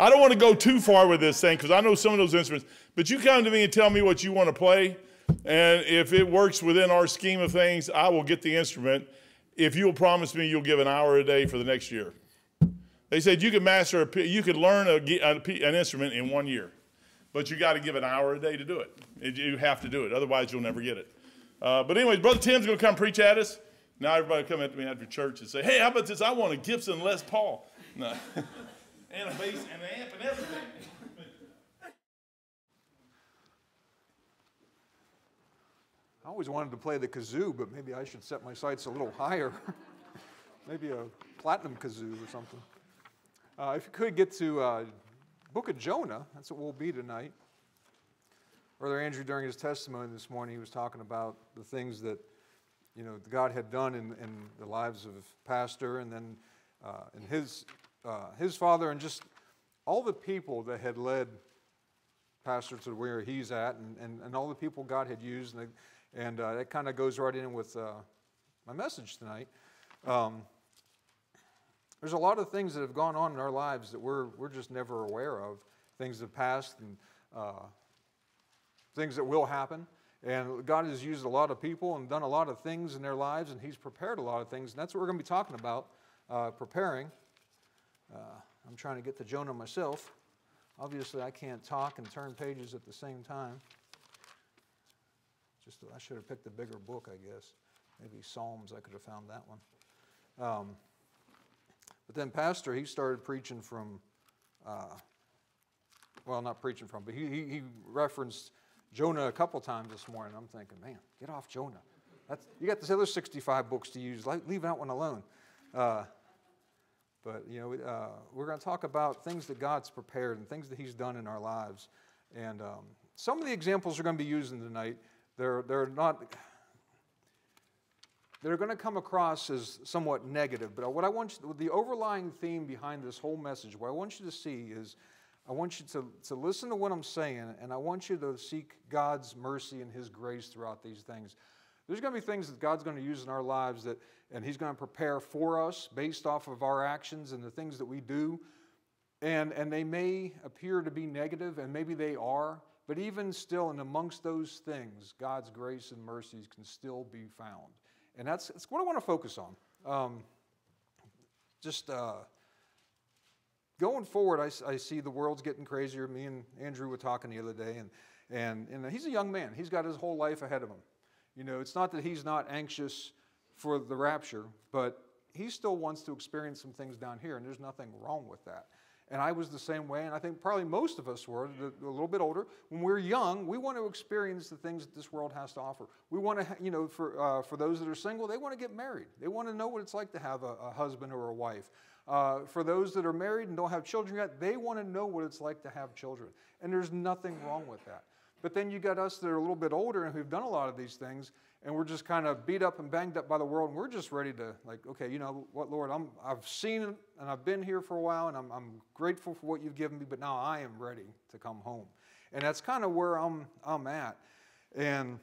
I don't want to go too far with this thing because I know some of those instruments, but you come to me and tell me what you want to play, and if it works within our scheme of things, I will get the instrument if you'll promise me you'll give an hour a day for the next year. They said you could master, you could learn an instrument in 1 year, but you got to give an hour a day to do it. You have to do it, otherwise you'll never get it. But anyways, Brother Tim's going to come preach at us. Now everybody come at me after church and say, hey, how about this? I want a Gibson Les Paul. No. And a bass and an amp and everything. I always wanted to play the kazoo, but maybe I should set my sights a little higher. Maybe a platinum kazoo or something. If you could get to Book of Jonah, that's what we'll be tonight. Brother Andrew, during his testimony this morning, he was talking about the things that, you know, God had done in the lives of Pastor and then in his father and just all the people that had led Pastor to where he's at and all the people God had used. And that kind of goes right in with my message tonight. There's a lot of things that have gone on in our lives that we're just never aware of, things of the past and things that will happen. And God has used a lot of people and done a lot of things in their lives, and he's prepared a lot of things. And that's what we're going to be talking about, preparing. I'm trying to get to Jonah myself. Obviously, I can't talk and turn pages at the same time. I should have picked a bigger book, I guess. Maybe Psalms, I could have found that one. But then Pastor, he started preaching from, well, not preaching from, but he referenced Jonah a couple times this morning. I'm thinking, man, get off Jonah. You got this other 65 books to use. Leave that one alone. But, you know, we're going to talk about things that God's prepared and things that he's done in our lives. And some of the examples we're going to be using tonight, they're going to come across as somewhat negative. But what I want you, the overlying theme behind this whole message, what I want you to see is I want you to listen to what I'm saying, and I want you to seek God's mercy and his grace throughout these things. There's going to be things that God's going to use in our lives that, and he's going to prepare for us based off of our actions and the things that we do. And they may appear to be negative, and maybe they are, but even still and amongst those things, God's grace and mercies can still be found. And that's what I want to focus on. Going forward, I see the world's getting crazier. Me and Andrew were talking the other day, and he's a young man. He's got his whole life ahead of him. You know, it's not that he's not anxious for the rapture, but he still wants to experience some things down here, and there's nothing wrong with that. And I was the same way, and I think probably most of us were, a little bit older. When we're young, we want to experience the things that this world has to offer. We want to, you know, for those that are single, they want to get married. They want to know what it's like to have a husband or a wife. For those that are married and don't have children yet, they want to know what it's like to have children. And there's nothing wrong with that. But then you got us that are a little bit older and who've done a lot of these things, and we're just kind of beat up and banged up by the world, and we're just ready to, like, okay, you know what, Lord, I've seen and I've been here for a while, and I'm grateful for what you've given me, but now I am ready to come home. And that's kind of where I'm at. And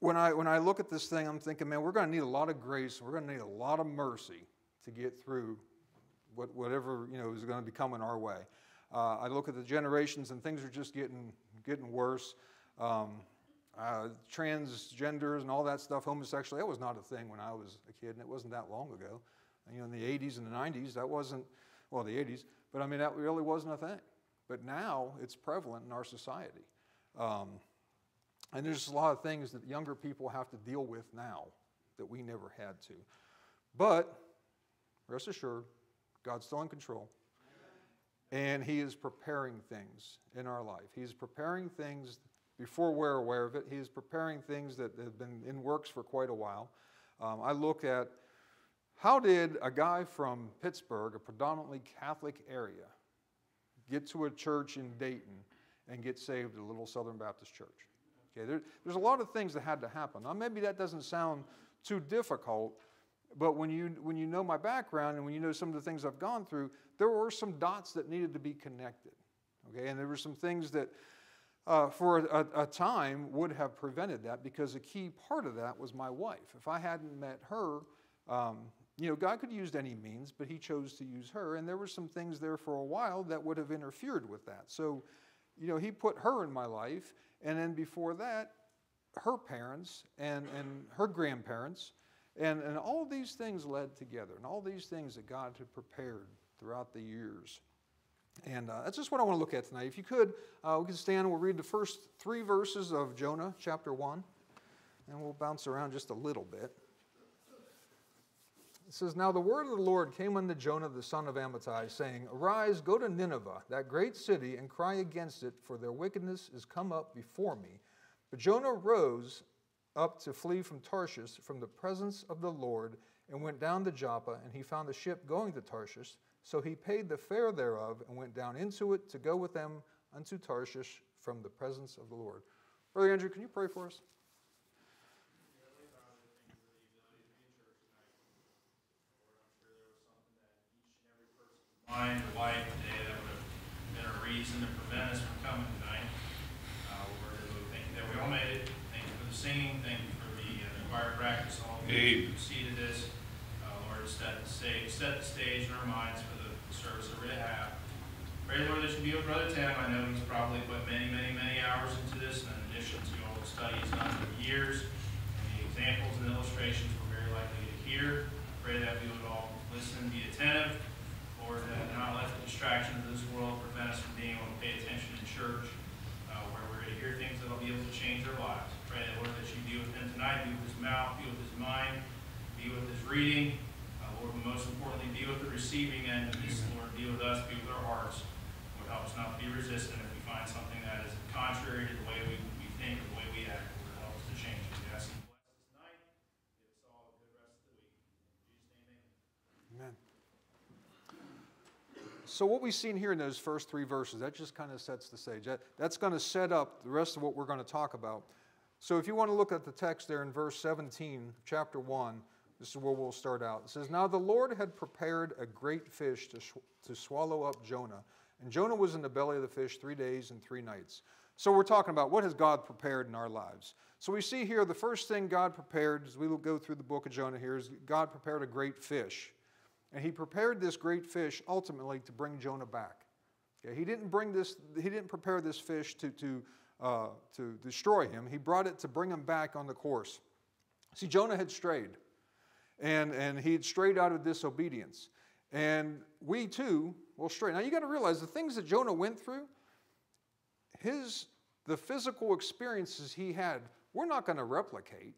when I look at this thing, I'm thinking, man, we're going to need a lot of grace, we're going to need a lot of mercy to get through whatever, you know, is going to be coming our way. I look at the generations, and things are just getting worse. Transgenders and all that stuff, homosexuality, that was not a thing when I was a kid, and it wasn't that long ago. You know, in the 80s and the 90s, that wasn't, well, the 80s, but I mean, that really wasn't a thing. But now it's prevalent in our society. And there's a lot of things that younger people have to deal with now that we never had to. But rest assured, God's still in control. And he is preparing things in our life. He's preparing things before we're aware of it. He is preparing things that have been in works for quite a while. I look at how did a guy from Pittsburgh, a predominantly Catholic area, get to a church in Dayton and get saved at a little Southern Baptist church? Okay, there's a lot of things that had to happen. Now, maybe that doesn't sound too difficult, but when you know my background and when you know some of the things I've gone through, there were some dots that needed to be connected, okay? And there were some things that for a time would have prevented that, because a key part of that was my wife. If I hadn't met her, You know, God could have used any means, but he chose to use her. And there were some things there for a while that would have interfered with that. So, you know, he put her in my life. And then before that, her parents and her grandparents. And all these things led together. And all these things that God had prepared throughout the years. And that's just what I want to look at tonight. If you could, we can stand and we'll read the first 3 verses of Jonah, chapter 1. And we'll bounce around just a little bit. It says, "Now the word of the Lord came unto Jonah the son of Amittai, saying, Arise, go to Nineveh, that great city, and cry against it, for their wickedness is come up before me. But Jonah rose up to flee from Tarshish, from the presence of the Lord, and went down to Joppa, and he found a ship going to Tarshish. So he paid the fare thereof, and went down into it to go with them unto Tarshish from the presence of the Lord." Brother Andrew, can you pray for us? Mind, light today, that would have been a reason to prevent us from coming tonight. We're going to thank you that we all made it. Thank you for the singing. Thank you for the choir practice. All the people who preceded this. Lord, set the stage in our minds for the service that we're going to have. Pray, Lord, that you be with Brother Tim. I know he's probably put many, many, many hours into this, in addition to all the study he's done for years. And the examples and illustrations we're very likely to hear. Pray that we would all listen and be attentive. Lord, not let the distractions of this world prevent us from being able to pay attention in church, where we're going to hear things that will be able to change our lives. Pray, Lord, that you be with him tonight, be with his mouth, be with his mind, be with his reading. Lord, but most importantly, be with the receiving end of this. Lord, be with us, be with our hearts. Lord, help us not to be resistant if we find something that is contrary to the way we think or the way we act. Lord, help us to change it. We ask you to bless us tonight. Give us all a good rest of the week. In Jesus' name, amen. Amen. So what we've seen here in those first 3 verses, that just kind of sets the stage. That's going to set up the rest of what we're going to talk about. So if you want to look at the text there in verse 17, chapter 1, this is where we'll start out. It says, "Now the Lord had prepared a great fish to swallow up Jonah. And Jonah was in the belly of the fish 3 days and 3 nights. So we're talking about what has God prepared in our lives. So we see here the first thing God prepared, as we will go through the book of Jonah here, is God prepared a great fish. And he prepared this great fish ultimately to bring Jonah back. Okay, he didn't prepare this fish to destroy him. He brought it to bring him back on the course. See, Jonah had strayed. And he had strayed out of disobedience. And we too will stray. Now you got to realize the things that Jonah went through, the physical experiences he had, we're not going to replicate.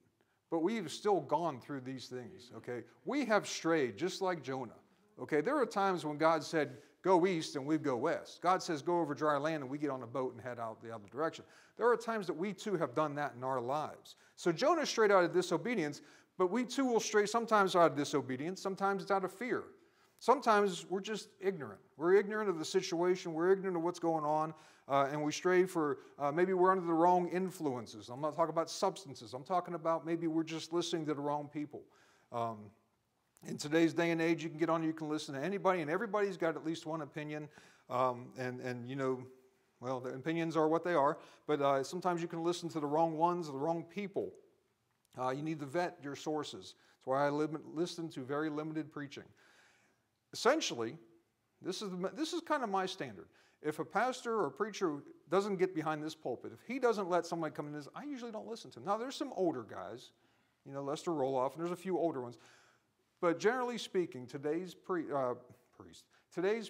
But we've still gone through these things, okay? We have strayed just like Jonah, okay? There are times when God said, go east and we go west. God says, go over dry land and we get on a boat and head out the other direction. There are times that we too have done that in our lives. So Jonah strayed out of disobedience, but we too will stray sometimes out of disobedience, sometimes it's out of fear. Sometimes we're just ignorant. We're ignorant of the situation. We're ignorant of what's going on. And we stray for, maybe we're under the wrong influences. I'm not talking about substances. I'm talking about maybe we're just listening to the wrong people. In today's day and age, you can listen to anybody, and everybody's got at least one opinion. And you know, well, the opinions are what they are. But sometimes you can listen to the wrong ones, the wrong people. You need to vet your sources. That's why I listen to very limited preaching. Essentially, this is kind of my standard. If a pastor or a preacher doesn't get behind this pulpit, if he doesn't let somebody come in this, I usually don't listen to him. Now, there's some older guys, you know, Lester Roloff, and there's a few older ones. But generally speaking, today's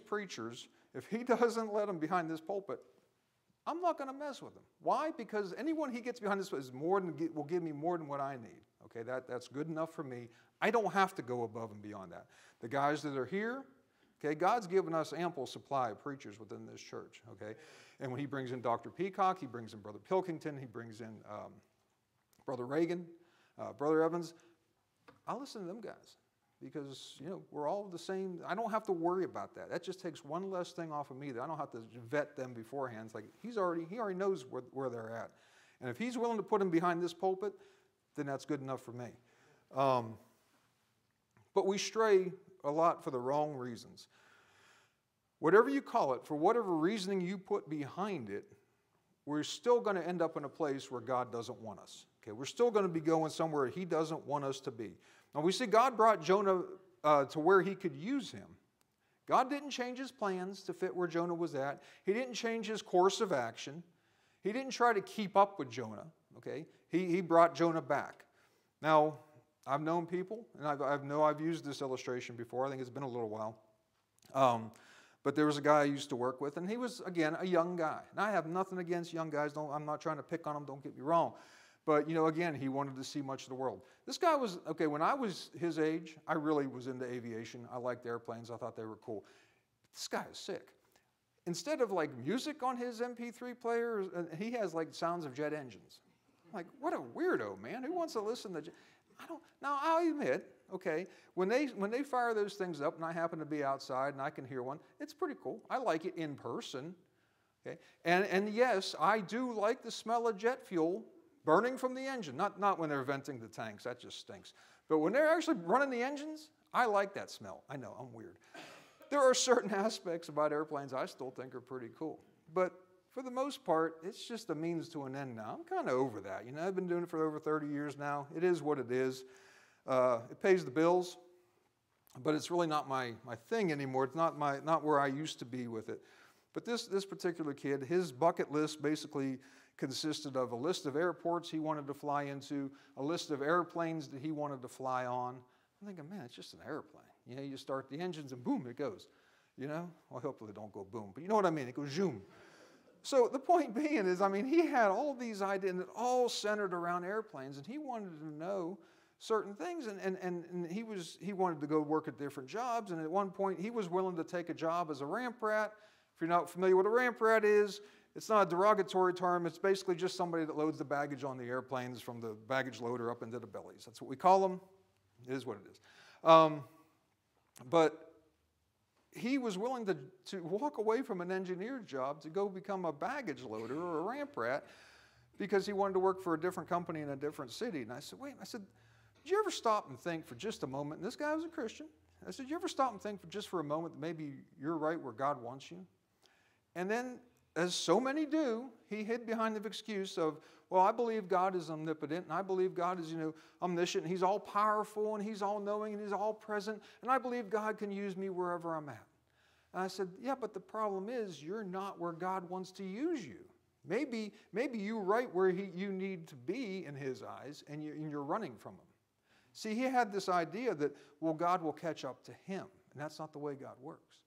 preachers, if he doesn't let them behind this pulpit, I'm not going to mess with them. Why? Because anyone he gets behind this is will give me more than what I need. Okay, that's good enough for me. I don't have to go above and beyond that. The guys that are here, okay, God's given us ample supply of preachers within this church, okay? And when he brings in Dr. Peacock, he brings in Brother Pilkington, he brings in Brother Reagan, Brother Evans. I listen to them guys because, you know, we're all the same. I don't have to worry about that. That just takes one less thing off of me that I don't have to vet them beforehand. It's like he already knows where they're at. And if he's willing to put them behind this pulpit, then that's good enough for me. But we stray a lot for the wrong reasons. Whatever you call it, for whatever reasoning you put behind it, we're still going to end up in a place where God doesn't want us. Okay, we're still going to be going somewhere he doesn't want us to be. Now we see God brought Jonah to where he could use him. God didn't change his plans to fit where Jonah was at. He didn't change his course of action. He didn't try to keep up with Jonah, okay? He brought Jonah back. Now, I've known people, and I know I've used this illustration before. I think it's been a little while. But there was a guy I used to work with, and he was, again, a young guy. And I have nothing against young guys. I'm not trying to pick on them. Don't get me wrong. But, you know, again, he wanted to see much of the world. This guy was, okay, when I was his age, I really was into aviation. I liked airplanes. I thought they were cool. This guy is sick. Instead of, like, music on his MP3 player, he has, like, sounds of jet engines. I'm like, what a weirdo, man. Who wants to listen to jet? Now, I'll admit, okay, when they fire those things up and I happen to be outside and I can hear one, it's pretty cool. I like it in person, okay? And yes, I do like the smell of jet fuel burning from the engine. Not when they're venting the tanks. That just stinks. But when they're actually running the engines, I like that smell. I know, I'm weird. There are certain aspects about airplanes I still think are pretty cool. But for the most part, it's just a means to an end now. I'm kind of over that. You know, I've been doing it for over 30 years now. It is what it is. It pays the bills, but it's really not my thing anymore. It's not where I used to be with it. But this particular kid, his bucket list basically consisted of a list of airports he wanted to fly into, a list of airplanes that he wanted to fly on. I'm thinking, man, it's just an airplane. You know, you start the engines and boom, it goes. You know, well, hopefully it don't go boom, but you know what I mean. It goes zoom. So the point being is, I mean, he had all these ideas that all centered around airplanes, and he wanted to know certain things, and he wanted to go work at different jobs, and at one point he was willing to take a job as a ramp rat. If you're not familiar with what a ramp rat is, it's not a derogatory term. It's basically just somebody that loads the baggage on the airplanes from the baggage loader up into the bellies. That's what we call them. It is what it is. But he was willing to walk away from an engineer's job to go become a baggage loader or a ramp rat because he wanted to work for a different company in a different city. And I said, wait, I said, did you ever stop and think for just a moment, and this guy was a Christian, I said, did you ever stop and think for a moment that maybe you're right where God wants you? And then, as so many do, he hid behind the excuse of, well, I believe God is omnipotent, and I believe God is, you know, omniscient, and he's all-powerful, and he's all-knowing, and he's all-present, and I believe God can use me wherever I'm at. And I said, yeah, but the problem is you're not where God wants to use you. Maybe you're right where you need to be in his eyes, and you're running from him. See, he had this idea that, well, God will catch up to him, and that's not the way God works.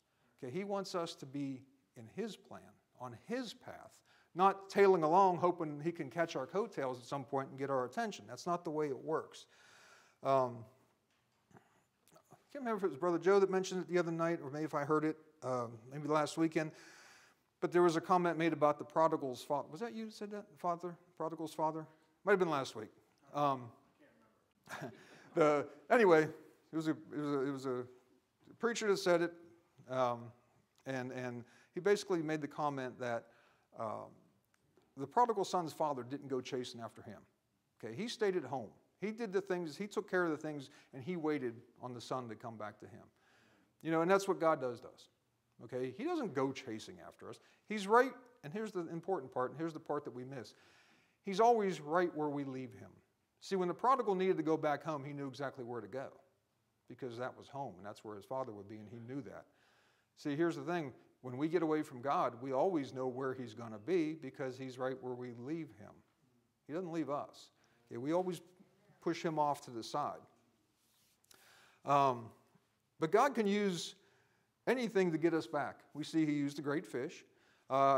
Okay, he wants us to be in his plan, on his path, not tailing along hoping he can catch our coattails at some point and get our attention. That's not the way it works. I can't remember if it was Brother Joe that mentioned it the other night, or maybe if I heard it, maybe last weekend, but there was a comment made about the prodigal's father. Was that you that said that, father? Prodigal's father? Might have been last week. I can't remember. Anyway, it was a preacher that said it, and he basically made the comment that the prodigal son's father didn't go chasing after him. Okay, he stayed at home. He did the things, he took care of the things, and he waited on the son to come back to him. You know, and that's what God does. Okay, he doesn't go chasing after us. He's right, and here's the important part, and here's the part that we miss. He's always right where we leave him. See, when the prodigal needed to go back home, he knew exactly where to go because that was home, and that's where his father would be, and he knew that. See, here's the thing. When we get away from God, we always know where he's going to be because he's right where we leave him. He doesn't leave us. Okay, we always push him off to the side. But God can use anything to get us back. We see he used a great fish.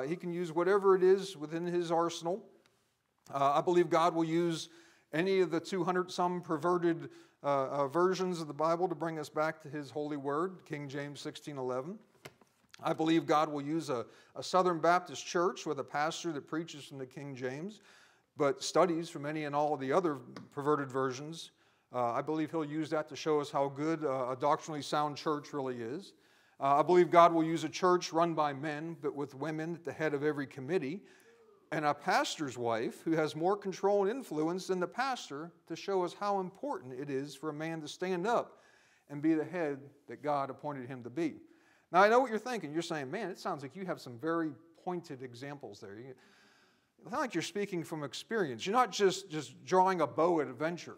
He can use whatever it is within his arsenal. I believe God will use any of the 200-some perverted versions of the Bible to bring us back to his holy word, King James 1611. I believe God will use a Southern Baptist church with a pastor that preaches from the King James, but studies from any and all of the other perverted versions. I believe he'll use that to show us how good a doctrinally sound church really is. I believe God will use a church run by men, but with women at the head of every committee, and a pastor's wife who has more control and influence than the pastor to show us how important it is for a man to stand up and be the head that God appointed him to be. Now, I know what you're thinking. You're saying, man, it sounds like you have some very pointed examples there. It's not like you're speaking from experience. You're not just drawing a bow at a venture.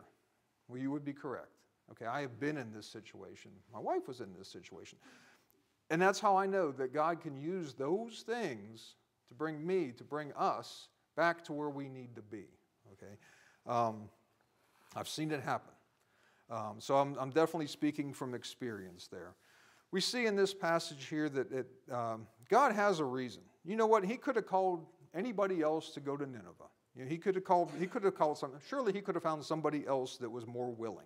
Well, you would be correct. Okay, I have been in this situation. My wife was in this situation. And that's how I know that God can use those things to bring me, to bring us back to where we need to be. Okay, I've seen it happen. So I'm definitely speaking from experience there. We see in this passage here that God has a reason. You know what? He could have called anybody else to go to Nineveh. You know, he could have called something. Surely he could have found somebody else that was more willing.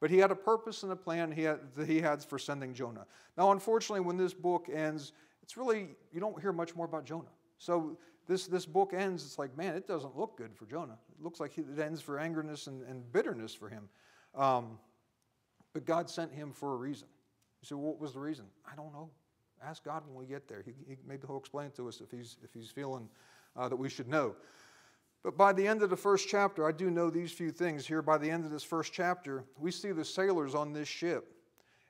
But he had a purpose and a plan that he had for sending Jonah. Now, unfortunately, when this book ends, it's really, you don't hear much more about Jonah. So this book ends, it's like, man, it doesn't look good for Jonah. It looks like it ends for angerness and bitterness for him. But God sent him for a reason. You say, what was the reason? I don't know. Ask God when we get there. Maybe he'll explain to us if he's feeling that we should know. But by the end of the first chapter, I do know these few things here. By the end of this first chapter, we see the sailors on this ship,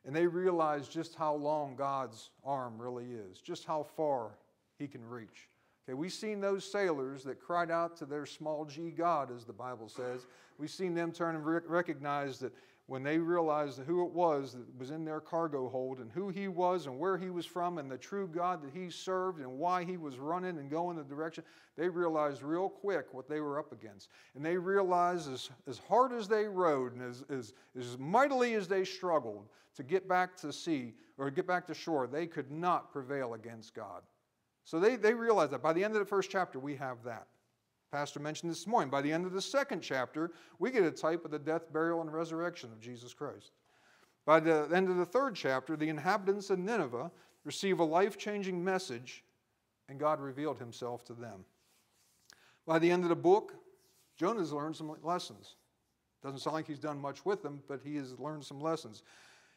and they realize just how long God's arm really is, just how far he can reach. Okay, we've seen those sailors that cried out to their small g God, as the Bible says. We've seen them turn and recognize that when they realized who it was that was in their cargo hold and who he was and where he was from and the true God that he served and why he was running and going the direction, they realized real quick what they were up against. And they realized as hard as they rowed and as mightily as they struggled to get back to sea or get back to shore, they could not prevail against God. So they realized that. By the end of the first chapter, we have that. Pastor mentioned this morning, by the end of the second chapter, we get a type of the death, burial, and resurrection of Jesus Christ. By the end of the third chapter, the inhabitants of Nineveh receive a life-changing message, and God revealed himself to them. By the end of the book, Jonah's learned some lessons. Doesn't sound like he's done much with them, but he has learned some lessons.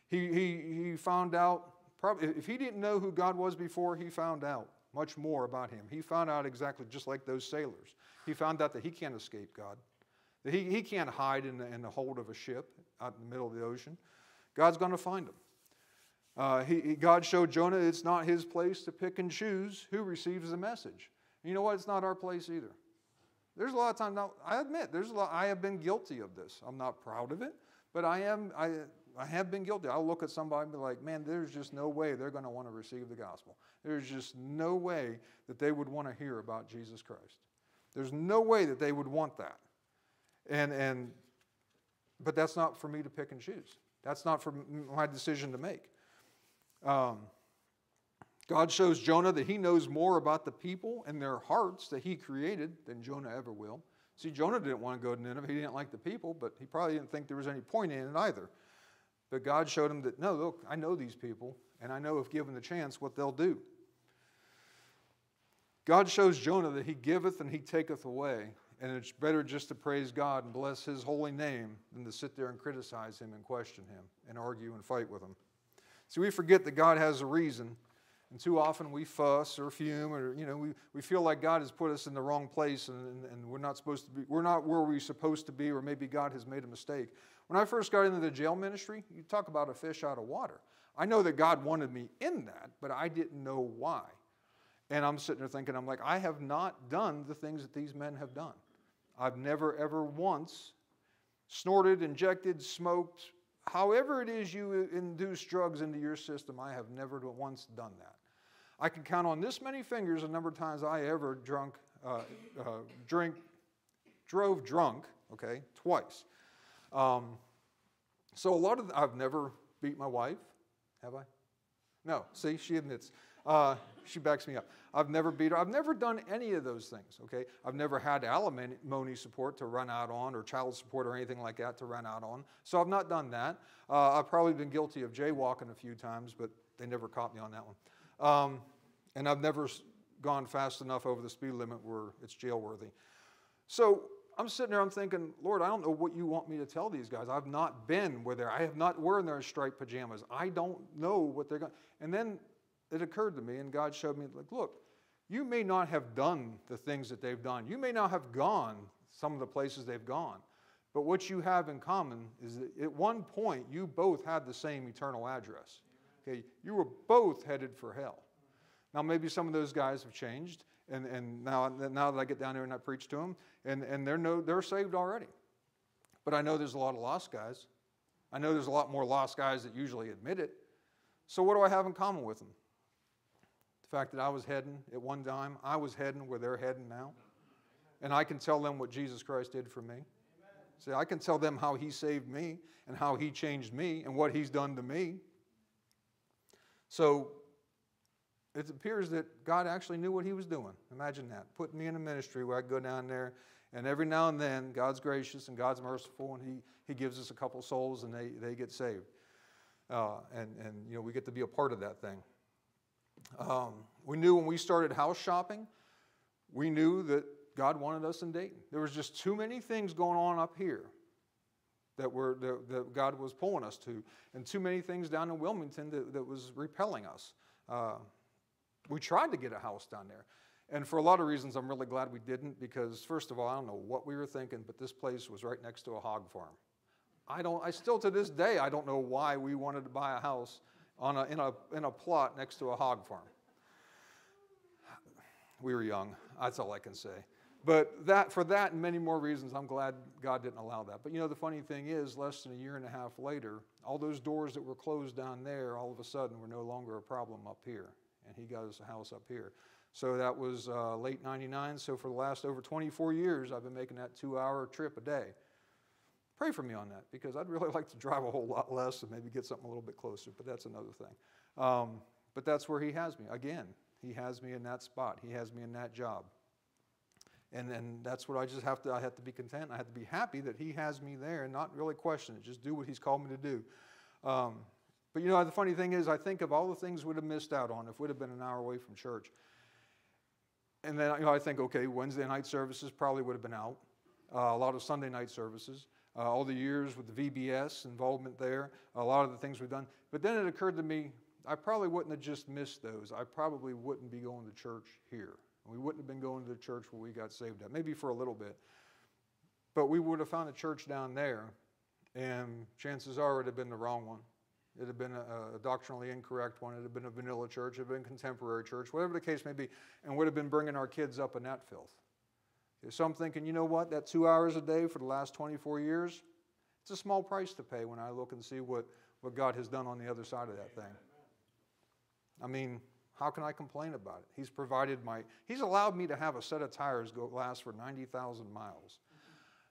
He found out, probably, if he didn't know who God was before, he found out much more about him. He found out exactly just like those sailors. He found out that he can't escape God, that he can't hide in the hold of a ship out in the middle of the ocean. God's going to find him. God showed Jonah it's not his place to pick and choose who receives the message. And you know what? It's not our place either. There's a lot of times now, I admit, I have been guilty of this. I'm not proud of it, but I have been guilty. I'll look at somebody and be like, man, there's just no way they're going to want to receive the gospel. There's just no way that they would want to hear about Jesus Christ. There's no way that they would want that. But that's not for me to pick and choose. That's not for my decision to make. God shows Jonah that he knows more about the people and their hearts that he created than Jonah ever will. See, Jonah didn't want to go to Nineveh. He didn't like the people, but he probably didn't think there was any point in it either. But God showed him that, no, look, I know these people, and I know if given the chance what they'll do. God shows Jonah that he giveth and he taketh away, and it's better just to praise God and bless his holy name than to sit there and criticize him and question him and argue and fight with him. See, we forget that God has a reason, and too often we fuss or fume or, you know, we feel like God has put us in the wrong place and we're not where we're supposed to be, or maybe God has made a mistake. When I first got into the jail ministry, you talk about a fish out of water. I know that God wanted me in that, but I didn't know why. And I'm sitting there thinking, I'm like, I have not done the things that these men have done. I've never, ever once snorted, injected, smoked, however it is you induce drugs into your system, I have never once done that. I can count on this many fingers the number of times I ever drove drunk, okay, twice. So I've never beat my wife, have I? No, see, she admits, she backs me up. I've never beat her, I've never done any of those things, okay? I've never had alimony support to run out on, or child support or anything like that to run out on, so I've not done that. I've probably been guilty of jaywalking a few times, but they never caught me on that one. And I've never gone fast enough over the speed limit where it's jail-worthy. So I'm sitting there, I'm thinking, Lord, I don't know what you want me to tell these guys. I've not been where I have not worn their striped pajamas. I don't know what they're going to. And then it occurred to me, and God showed me, like, look, you may not have done the things that they've done. You may not have gone some of the places they've gone. But what you have in common is that at one point, you both had the same eternal address. Okay? You were both headed for hell. Now, maybe some of those guys have changed. And now that I get down there and I preach to them, and they're saved already. But I know there's a lot of lost guys I know there's a lot more lost guys that usually admit it. So what do I have in common with them? The fact that I was heading at one time, I was heading where they're heading now. And I can tell them what Jesus Christ did for me. See, I can tell them how he saved me and how he changed me and what he's done to me. So it appears that God actually knew what he was doing. Imagine that, putting me in a ministry where I go down there, and every now and then God's gracious and God's merciful, and he gives us a couple souls and they get saved. And you know, we get to be a part of that thing. We knew when we started house shopping, we knew that God wanted us in Dayton. There was just too many things going on up here that God was pulling us to, and too many things down in Wilmington that was repelling us. We tried to get a house down there. And for a lot of reasons, I'm really glad we didn't, because first of all, I don't know what we were thinking, but this place was right next to a hog farm. I still to this day, I don't know why we wanted to buy a house in a plot next to a hog farm. We were young, that's all I can say. But for that and many more reasons, I'm glad God didn't allow that. But you know, the funny thing is, less than a year and a half later, all those doors that were closed down there, all of a sudden were no longer a problem up here. And he got us a house up here. So that was late 99. So for the last over 24 years, I've been making that 2-hour trip a day. Pray for me on that, because I'd really like to drive a whole lot less and maybe get something a little bit closer, but that's another thing. But that's where he has me. Again, he has me in that spot. He has me in that job. And that's what I have to be content. I have to be happy that he has me there and not really question it. Just do what he's called me to do. But you know, the funny thing is, I think of all the things we'd have missed out on if we'd have been an hour away from church. And then you know, I think, okay, Wednesday night services probably would have been out. A lot of Sunday night services. All the years with the VBS involvement there. A lot of the things we've done. But then it occurred to me, I probably wouldn't have just missed those. I probably wouldn't be going to church here. We wouldn't have been going to the church where we got saved at, maybe for a little bit. But we would have found a church down there, and chances are it would have been the wrong one. It would have been a doctrinally incorrect one. It would have been a vanilla church. It would have been a contemporary church, whatever the case may be, and would have been bringing our kids up in that filth. So I'm thinking, you know what, that 2 hours a day for the last 24 years, it's a small price to pay when I look and see what God has done on the other side of that thing. I mean, how can I complain about it? He's provided he's allowed me to have a set of tires go last for 90,000 miles.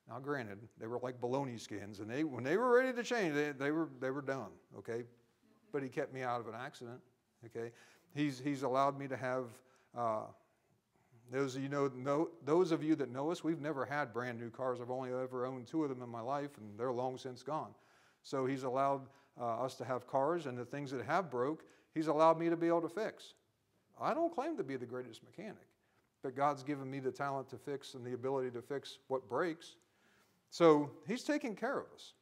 Now, granted, they were like bologna skins, and when they were ready to change, they were done, okay? But he kept me out of an accident, okay? He's allowed me to have, those of you that know us, we've never had brand new cars. I've only ever owned 2 of them in my life, and they're long since gone. So he's allowed us to have cars, and the things that have broke, he's allowed me to be able to fix. I don't claim to be the greatest mechanic, but God's given me the talent to fix and the ability to fix what breaks. So he's taking care of us.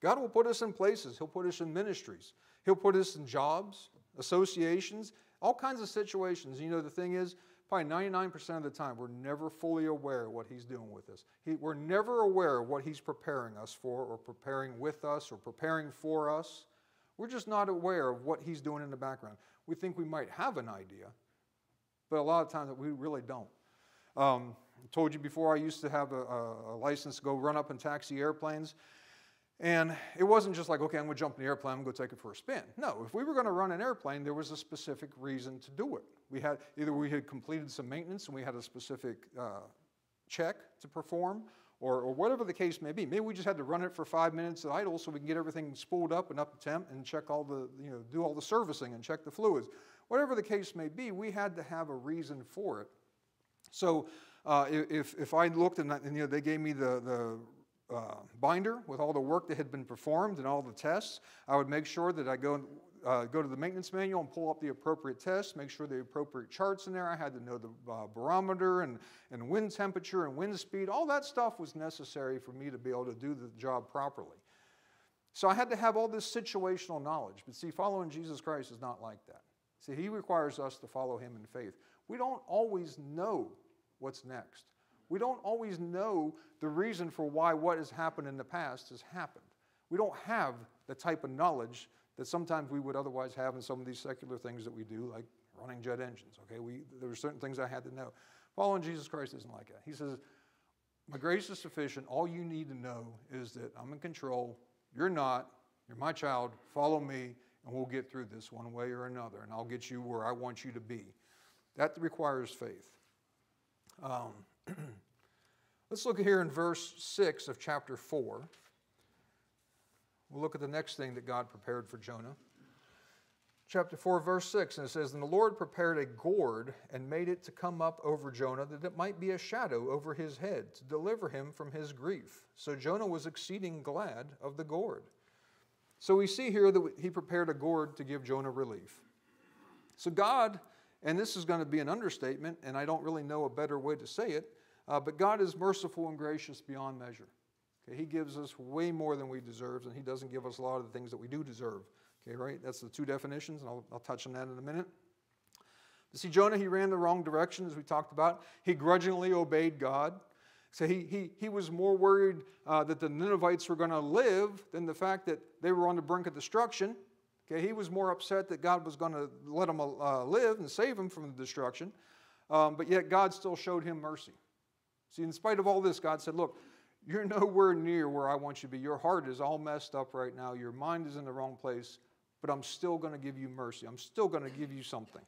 God will put us in places. He'll put us in ministries. He'll put us in jobs, associations, all kinds of situations. You know, the thing is, probably 99% of the time, we're never fully aware of what he's doing with us. We're never aware of what he's preparing us for, or preparing with us, or preparing for us. We're just not aware of what he's doing in the background. We think we might have an idea, but a lot of times we really don't. I told you before, I used to have a license to go run up and taxi airplanes. And it wasn't just like, okay, I'm going to jump in the airplane, I'm going to go take it for a spin. No, if we were going to run an airplane, there was a specific reason to do it. Either we had completed some maintenance and we had a specific check to perform, or whatever the case may be. Maybe we just had to run it for 5 minutes at idle so we can get everything spooled up and up to temp and check all the, you know, do all the servicing and check the fluids. Whatever the case may be, we had to have a reason for it. So if I looked and you know, they gave me the binder with all the work that had been performed and all the tests, I would make sure that I go to the maintenance manual and pull up the appropriate tests, make sure the appropriate charts in there. I had to know the barometer and wind temperature and wind speed. All that stuff was necessary for me to be able to do the job properly. So I had to have all this situational knowledge. But see, following Jesus Christ is not like that. See, he requires us to follow him in faith. We don't always know what's next. We don't always know the reason for why what has happened in the past has happened. We don't have the type of knowledge that sometimes we would otherwise have in some of these secular things that we do, like running jet engines, okay? There were certain things I had to know. Following Jesus Christ isn't like that. He says, My grace is sufficient. All you need to know is that I'm in control. You're not. You're my child. Follow me, and we'll get through this one way or another, and I'll get you where I want you to be. That requires faith. Let's look here in verse 6 of chapter 4. We'll look at the next thing that God prepared for Jonah. Chapter 4, verse 6, and it says, "And the Lord prepared a gourd and made it to come up over Jonah, that it might be a shadow over his head, to deliver him from his grief. So Jonah was exceeding glad of the gourd." So we see here that he prepared a gourd to give Jonah relief. So God, and this is going to be an understatement, and I don't really know a better way to say it, but God is merciful and gracious beyond measure. Okay, he gives us way more than we deserve, and he doesn't give us a lot of the things that we do deserve. Okay, right? That's the two definitions, and I'll touch on that in a minute. But see, Jonah, he ran the wrong direction, as we talked about. He grudgingly obeyed God. So he was more worried that the Ninevites were going to live than the fact that they were on the brink of destruction. Okay, he was more upset that God was going to let them live and save them from the destruction. But yet God still showed him mercy. See, in spite of all this, God said, look, you're nowhere near where I want you to be. Your heart is all messed up right now. Your mind is in the wrong place, but I'm still going to give you mercy. I'm still going to give you something.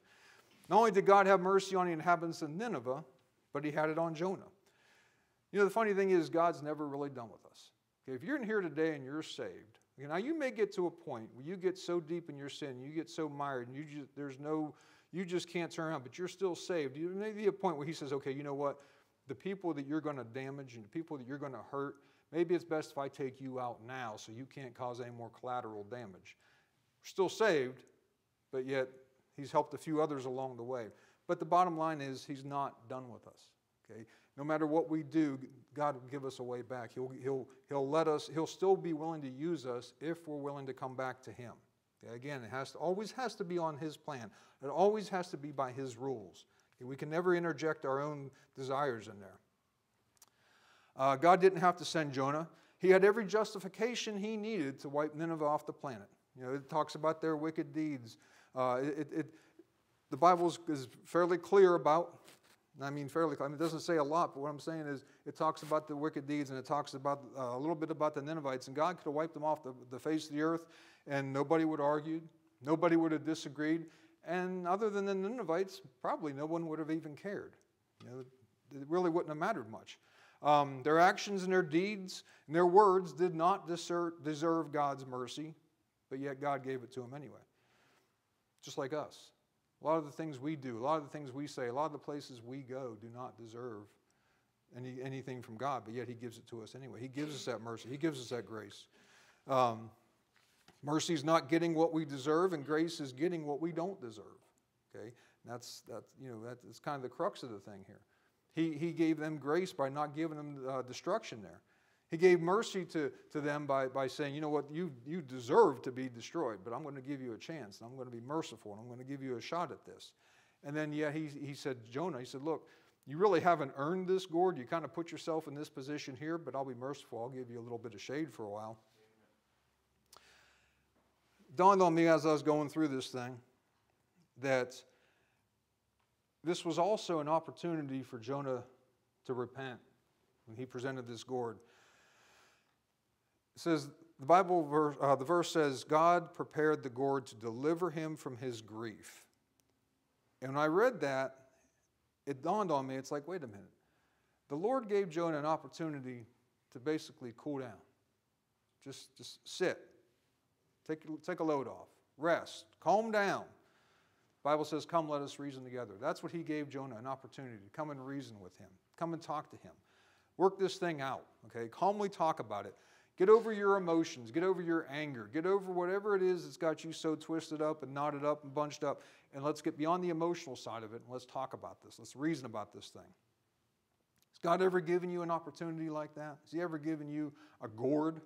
Not only did God have mercy on the inhabitants of Nineveh, but he had it on Jonah. You know, the funny thing is God's never really done with us. Okay, if you're in here today and you're saved, okay, now you may get to a point where you get so deep in your sin, you get so mired, and you just can't turn around, but you're still saved. There may be a point where he says, okay, you know what? The people that you're going to damage and the people that you're going to hurt, maybe it's best if I take you out now so you can't cause any more collateral damage. We're still saved, but yet he's helped a few others along the way. But the bottom line is he's not done with us. Okay? No matter what we do, God will give us a way back. He'll still be willing to use us if we're willing to come back to him. Okay? Again, it always has to be on his plan. It always has to be by his rules. We can never interject our own desires in there. God didn't have to send Jonah. He had every justification he needed to wipe Nineveh off the planet. You know, it talks about their wicked deeds. The Bible is fairly clear about, it doesn't say a lot, but what I'm saying is it talks about the wicked deeds, and it talks about a little bit about the Ninevites, and God could have wiped them off the face of the earth, and nobody would have argued. Nobody would have disagreed. And other than the Ninevites, probably no one would have even cared. You know, it really wouldn't have mattered much. Their actions and their deeds and their words did not deserve God's mercy, but yet God gave it to them anyway. Just like us. A lot of the things we do, a lot of the things we say, a lot of the places we go do not deserve anything from God, but yet he gives it to us anyway. He gives us that mercy. He gives us that grace. Mercy is not getting what we deserve, and grace is getting what we don't deserve. Okay, and that's kind of the crux of the thing here. He gave them grace by not giving them destruction there. He gave mercy to them by saying, you know what, you deserve to be destroyed, but I'm going to give you a chance, and I'm going to be merciful, and I'm going to give you a shot at this. And then he said, Jonah, he said, look, you really haven't earned this gourd. You kind of put yourself in this position here, but I'll be merciful. I'll give you a little bit of shade for a while. Dawned on me as I was going through this thing that this was also an opportunity for Jonah to repent when he presented this gourd. It says, the Bible verse, the verse says, God prepared the gourd to deliver him from his grief. And when I read that, it dawned on me, it's like, wait a minute. The Lord gave Jonah an opportunity to basically cool down. Just sit. Take a load off. Rest. Calm down. The Bible says, come, let us reason together. That's what he gave Jonah, an opportunity to come and reason with him. Come and talk to him. Work this thing out, okay? Calmly talk about it. Get over your emotions. Get over your anger. Get over whatever it is that's got you so twisted up and knotted up and bunched up. And let's get beyond the emotional side of it, and let's talk about this. Let's reason about this thing. Has God ever given you an opportunity like that? Has he ever given you a gourd?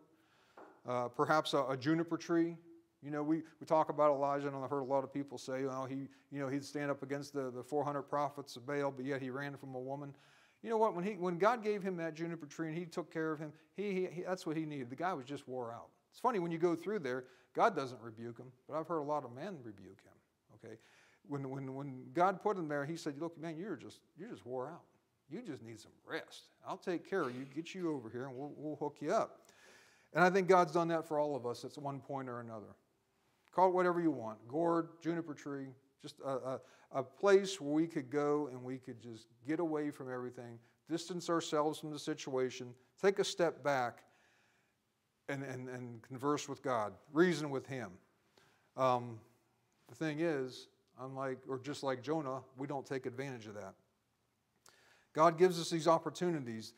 Perhaps a juniper tree. You know, we talk about Elijah, and I've heard a lot of people say, well, he'd stand up against the 400 prophets of Baal, but yet he ran from a woman. You know what? When God gave him that juniper tree and he took care of him, he that's what he needed. The guy was just wore out. It's funny, when you go through there, God doesn't rebuke him, but I've heard a lot of men rebuke him. Okay, when God put him there, he said, look, man, you're just wore out. You just need some rest. I'll take care of you, get you over here, and we'll hook you up. And I think God's done that for all of us at one point or another. Call it whatever you want, gourd, juniper tree, just a place where we could go and we could just get away from everything, distance ourselves from the situation, take a step back and converse with God, reason with Him. The thing is, just like Jonah, we don't take advantage of that. God gives us these opportunities,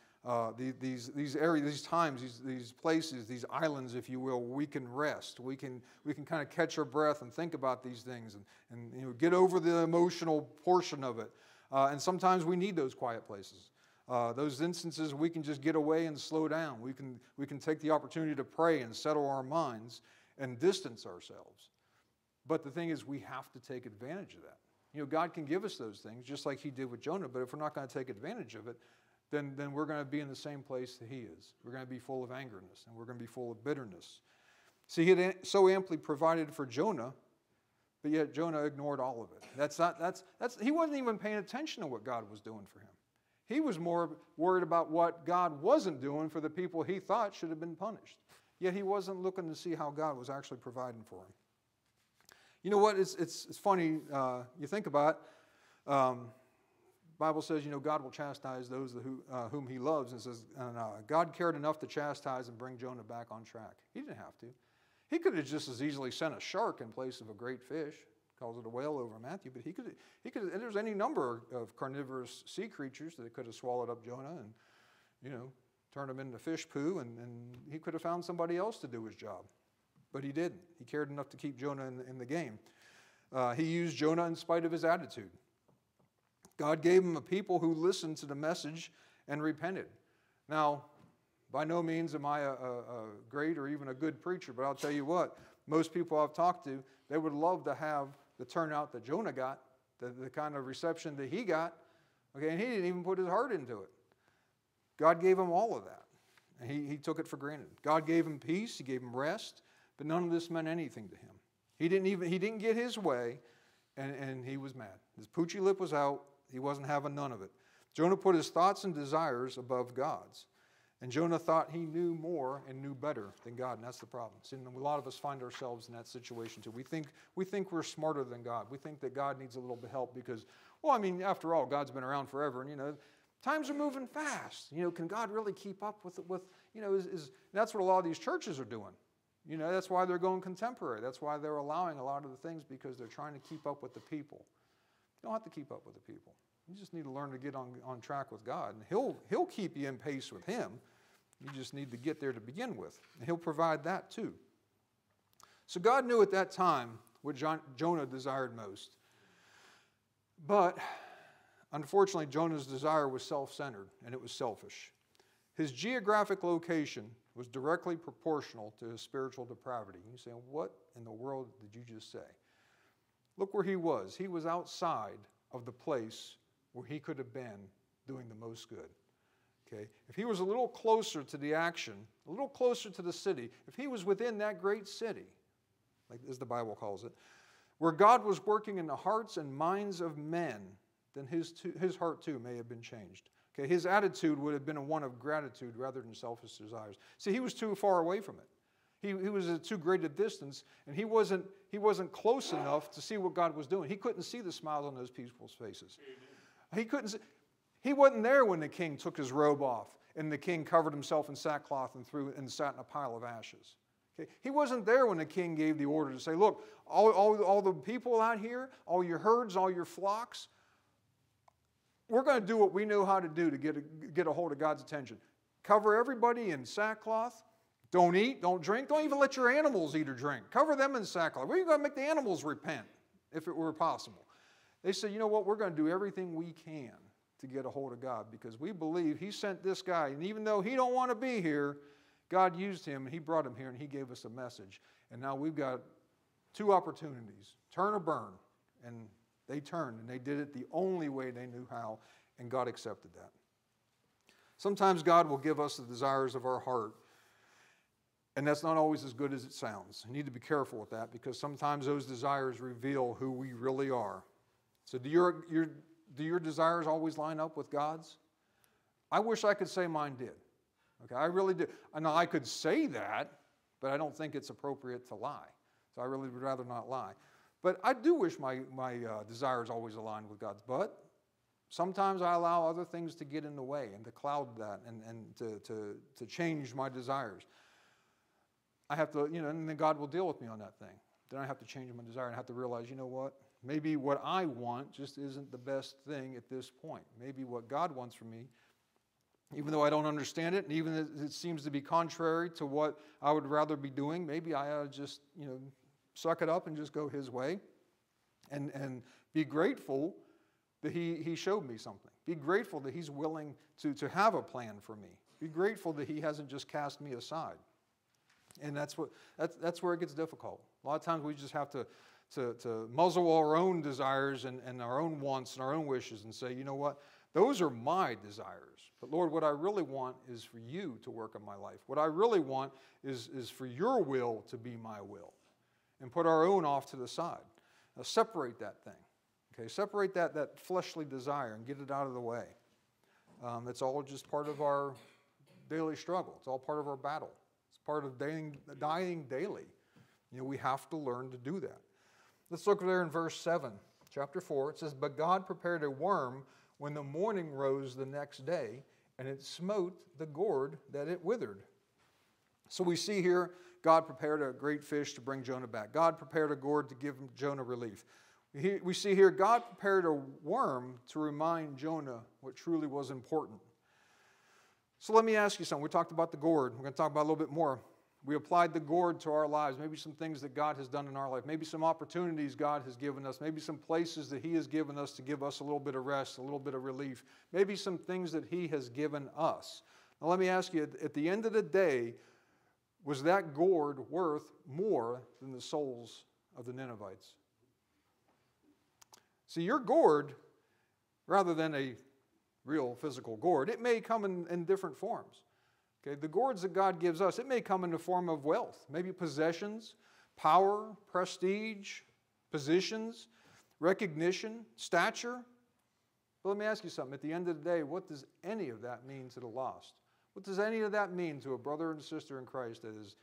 these areas, these times, these places, these islands, if you will, where we can rest. We can kind of catch our breath and think about these things and you know, get over the emotional portion of it. And sometimes we need those quiet places. Those instances we can just get away and slow down. We can take the opportunity to pray and settle our minds and distance ourselves. But the thing is, we have to take advantage of that. You know, God can give us those things, just like He did with Jonah, but if we're not going to take advantage of it, then we're going to be in the same place that he is. We're going to be full of angerness, and we're going to be full of bitterness. See, He had so amply provided for Jonah, but yet Jonah ignored all of it. He wasn't even paying attention to what God was doing for him. He was more worried about what God wasn't doing for the people he thought should have been punished. Yet he wasn't looking to see how God was actually providing for him. You know what? It's funny. You think about it. Bible says, you know, God will chastise those whom He loves. And it says, God cared enough to chastise and bring Jonah back on track. He didn't have to. He could have just as easily sent a shark in place of a great fish, calls it a whale over Matthew. But he could. And there's any number of carnivorous sea creatures that could have swallowed up Jonah and, you know, turned him into fish poo. And he could have found somebody else to do his job. But he didn't. He cared enough to keep Jonah in the game. He used Jonah in spite of his attitude. God gave him a people who listened to the message and repented. Now, by no means am I a great or even a good preacher, but I'll tell you what, most people I've talked to, they would love to have the turnout that Jonah got, the kind of reception that he got, okay, and he didn't even put his heart into it. God gave him all of that, and he took it for granted. God gave him peace, He gave him rest, but none of this meant anything to him. He didn't get his way, and he was mad. His poochy lip was out. He wasn't having none of it. Jonah put his thoughts and desires above God's. And Jonah thought he knew more and knew better than God, and that's the problem. See, and a lot of us find ourselves in that situation too. We think we're smarter than God. We think that God needs a little bit of help because, well, I mean, after all, God's been around forever, and you know, times are moving fast. You know, can God really keep up with that's what a lot of these churches are doing. You know, that's why they're going contemporary. That's why they're allowing a lot of the things, because they're trying to keep up with the people. You don't have to keep up with the people. You just need to learn to get on track with God. And He'll keep you in pace with Him. You just need to get there to begin with. And He'll provide that too. So God knew at that time what Jonah desired most. But unfortunately, Jonah's desire was self-centered and it was selfish. His geographic location was directly proportional to his spiritual depravity. You say, what in the world did you just say? Look where he was. He was outside of the place where he could have been doing the most good. Okay? If he was a little closer to the action, a little closer to the city, if he was within that great city, like as the Bible calls it, where God was working in the hearts and minds of men, then his heart too may have been changed. Okay, his attitude would have been one of gratitude rather than selfish desires. See, he was too far away from it. He was at too great a distance, and he wasn't close enough to see what God was doing. He couldn't see the smiles on those people's faces. He couldn't see, he wasn't there when the king took his robe off and the king covered himself in sackcloth and sat in a pile of ashes. Okay? He wasn't there when the king gave the order to say, look, all the people out here, all your herds, all your flocks, we're going to do what we know how to do to get a hold of God's attention. Cover everybody in sackcloth. Don't eat, don't drink. Don't even let your animals eat or drink. Cover them in sackcloth. We're going to make the animals repent if it were possible. They said, you know what? We're going to do everything we can to get a hold of God because we believe He sent this guy. And even though he don't want to be here, God used him and He brought him here and He gave us a message. And now we've got two opportunities, turn or burn. And they turned and they did it the only way they knew how, and God accepted that. Sometimes God will give us the desires of our heart, and that's not always as good as it sounds. You need to be careful with that because sometimes those desires reveal who we really are. So do your desires always line up with God's? I wish I could say mine did. Okay, I really do. Now, I could say that, but I don't think it's appropriate to lie. So I really would rather not lie. But I do wish my desires always aligned with God's. But sometimes I allow other things to get in the way and to cloud that and to change my desires. I have to, you know, and then God will deal with me on that thing. Then I have to change my desire and I have to realize, you know what? Maybe what I want just isn't the best thing at this point. Maybe what God wants for me, even though I don't understand it, and even if it seems to be contrary to what I would rather be doing, maybe I ought to just, you know, suck it up and just go His way and be grateful that he showed me something. Be grateful that He's willing to have a plan for me. Be grateful that He hasn't just cast me aside. And that's where it gets difficult. A lot of times we just have to muzzle our own desires and our own wants and our own wishes and say, you know what, those are my desires. But Lord, what I really want is for You to work in my life. What I really want is for Your will to be my will. And put our own off to the side. Now separate that thing. Okay, separate that fleshly desire and get it out of the way. It's all just part of our daily struggle. It's all part of our battle. It's part of dying daily. You know, we have to learn to do that. Let's look there in verse 7, chapter 4. It says, "But God prepared a worm when the morning rose the next day, and it smote the gourd that it withered." So we see here, God prepared a great fish to bring Jonah back. God prepared a gourd to give Jonah relief. We see here, God prepared a worm to remind Jonah what truly was important. So let me ask you something. We talked about the gourd. We're going to talk about it a little bit more. We applied the gourd to our lives, maybe some things that God has done in our life, maybe some opportunities God has given us, maybe some places that He has given us to give us a little bit of rest, a little bit of relief, maybe some things that He has given us. Now let me ask you, at the end of the day, was that gourd worth more than the souls of the Ninevites? See, your gourd, rather than a real physical gourd, it may come in different forms. Okay? The gourds that God gives us, it may come in the form of wealth, maybe possessions, power, prestige, positions, recognition, stature. But let me ask you something. At the end of the day, what does any of that mean to the lost? What does any of that mean to a brother and sister in Christ that is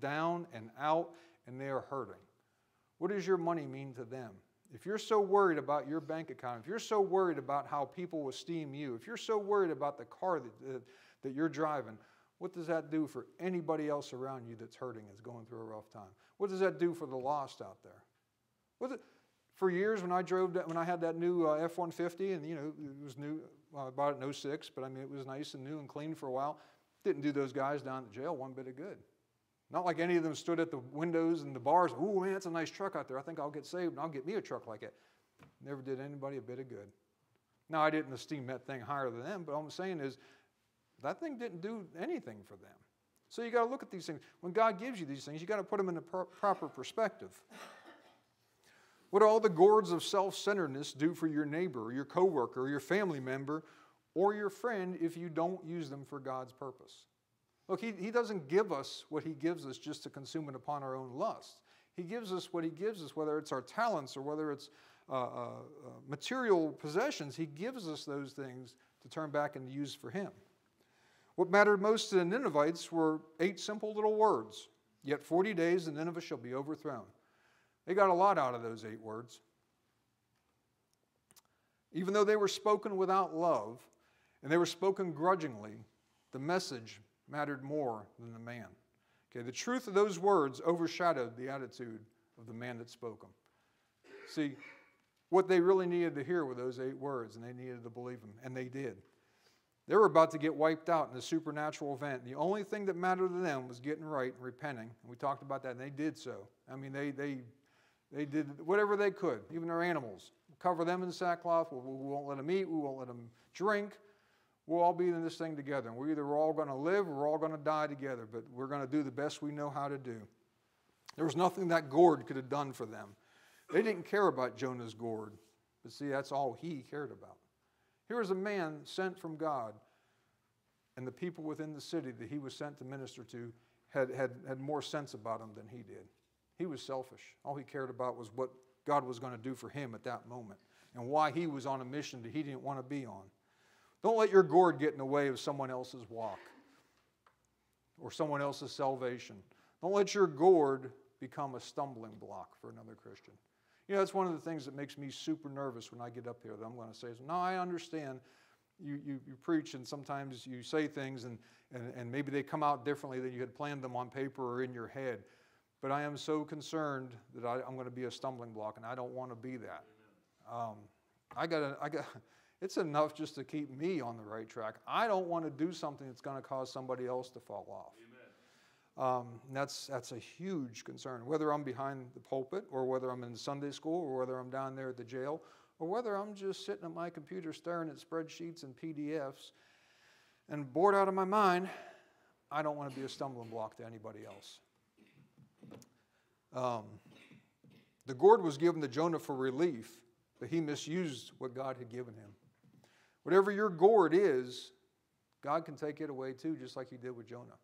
down and out and they are hurting? What does your money mean to them? If you're so worried about your bank account, if you're so worried about how people esteem you, if you're so worried about the car that you're driving, what does that do for anybody else around you that's hurting, that's going through a rough time? What does that do for the lost out there? For years when I had that new F-150, and you know, it was new, well, I bought it in 06, but I mean, it was nice and new and clean for a while. Didn't do those guys down at jail one bit of good. Not like any of them stood at the windows and the bars, "Ooh, man, that's a nice truck out there. I think I'll get saved and I'll get me a truck like it." Never did anybody a bit of good. Now, I didn't esteem that thing higher than them, but all I'm saying is that thing didn't do anything for them. So you got to look at these things. When God gives you these things, you got to put them in the proper perspective. What do all the gourds of self-centeredness do for your neighbor, or your coworker, or your family member, or your friend if you don't use them for God's purpose? Look, he doesn't give us what He gives us just to consume it upon our own lust. He gives us what He gives us, whether it's our talents or whether it's material possessions. He gives us those things to turn back and use for Him. What mattered most to the Ninevites were 8 simple little words. "Yet 40 days and Nineveh shall be overthrown." They got a lot out of those 8 words. Even though they were spoken without love and they were spoken grudgingly, the message mattered more than the man. Okay, the truth of those words overshadowed the attitude of the man that spoke them. See, what they really needed to hear were those 8 words, and they needed to believe them, and they did. They were about to get wiped out in a supernatural event. The only thing that mattered to them was getting right and repenting, and we talked about that, and they did so. I mean, they did whatever they could, even their animals. We'll cover them in sackcloth. We won't let them eat. We won't let them drink. We'll all be in this thing together. And we're all going to live or we're all going to die together, but we're going to do the best we know how to do. There was nothing that gourd could have done for them. They didn't care about Jonah's gourd, but see, that's all he cared about. Here was a man sent from God, and the people within the city that he was sent to minister to had more sense about him than he did. He was selfish. All he cared about was what God was going to do for him at that moment and why he was on a mission that he didn't want to be on. Don't let your gourd get in the way of someone else's walk or someone else's salvation. Don't let your gourd become a stumbling block for another Christian. You know, that's one of the things that makes me super nervous when I get up here that I'm going to say, no, I understand you preach and sometimes you say things and maybe they come out differently than you had planned them on paper or in your head. But I am so concerned that I'm going to be a stumbling block, and I don't want to be that. It's enough just to keep me on the right track. I don't want to do something that's going to cause somebody else to fall off. And that's a huge concern, whether I'm behind the pulpit or whether I'm in Sunday school or whether I'm down there at the jail or whether I'm just sitting at my computer staring at spreadsheets and PDFs and bored out of my mind. I don't want to be a stumbling block to anybody else. The gourd was given to Jonah for relief, but he misused what God had given him. Whatever your gourd is, God can take it away too, just like he did with Jonah.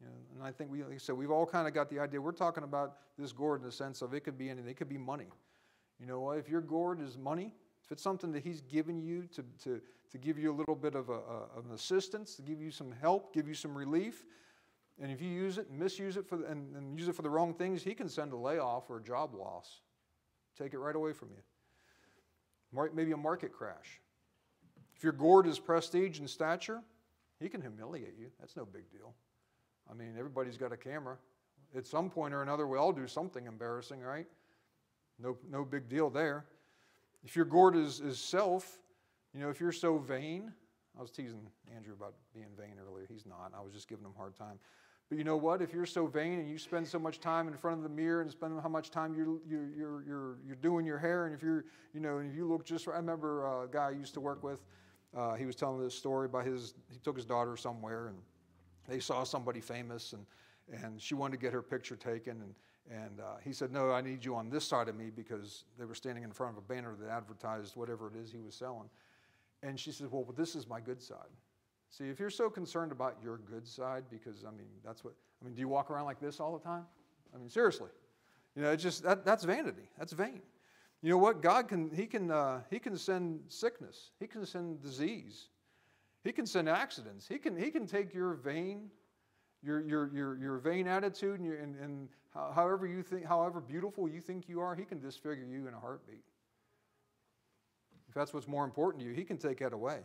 You know, and I think, like I said, we've all kind of got the idea. We're talking about this gourd in the sense of it could be anything. It could be money. You know, if your gourd is money, if it's something that he's given you to give you a little bit of an assistance, to give you some help, give you some relief, and if you use it and misuse it and use it for the wrong things, he can send a layoff or a job loss. Take it right away from you. Maybe a market crash. If your gourd is prestige and stature, he can humiliate you. That's no big deal. I mean, everybody's got a camera. At some point or another, we all do something embarrassing, right? No big deal there. If your gourd is self, you know, if you're so vain, I was teasing Andrew about being vain earlier. He's not. I was just giving him a hard time. But you know what? If you're so vain and you spend so much time in front of the mirror and spend how much time you're doing your hair, and if you're, you know, and if you look just right. I remember a guy I used to work with. He was telling this story about he took his daughter somewhere and they saw somebody famous and she wanted to get her picture taken and he said, no, I need you on this side of me, because they were standing in front of a banner that advertised whatever it is he was selling. And she said, well, this is my good side. See, if you're so concerned about your good side, because, I mean, that's what, I mean, do you walk around like this all the time? I mean, seriously, you know, it's just, that's vanity. That's vain. You know what? God can, he can send sickness. He can send disease. He can send accidents. He can take your vain, your vain attitude and however you think, however beautiful you think you are, he can disfigure you in a heartbeat. If that's what's more important to you, he can take that away.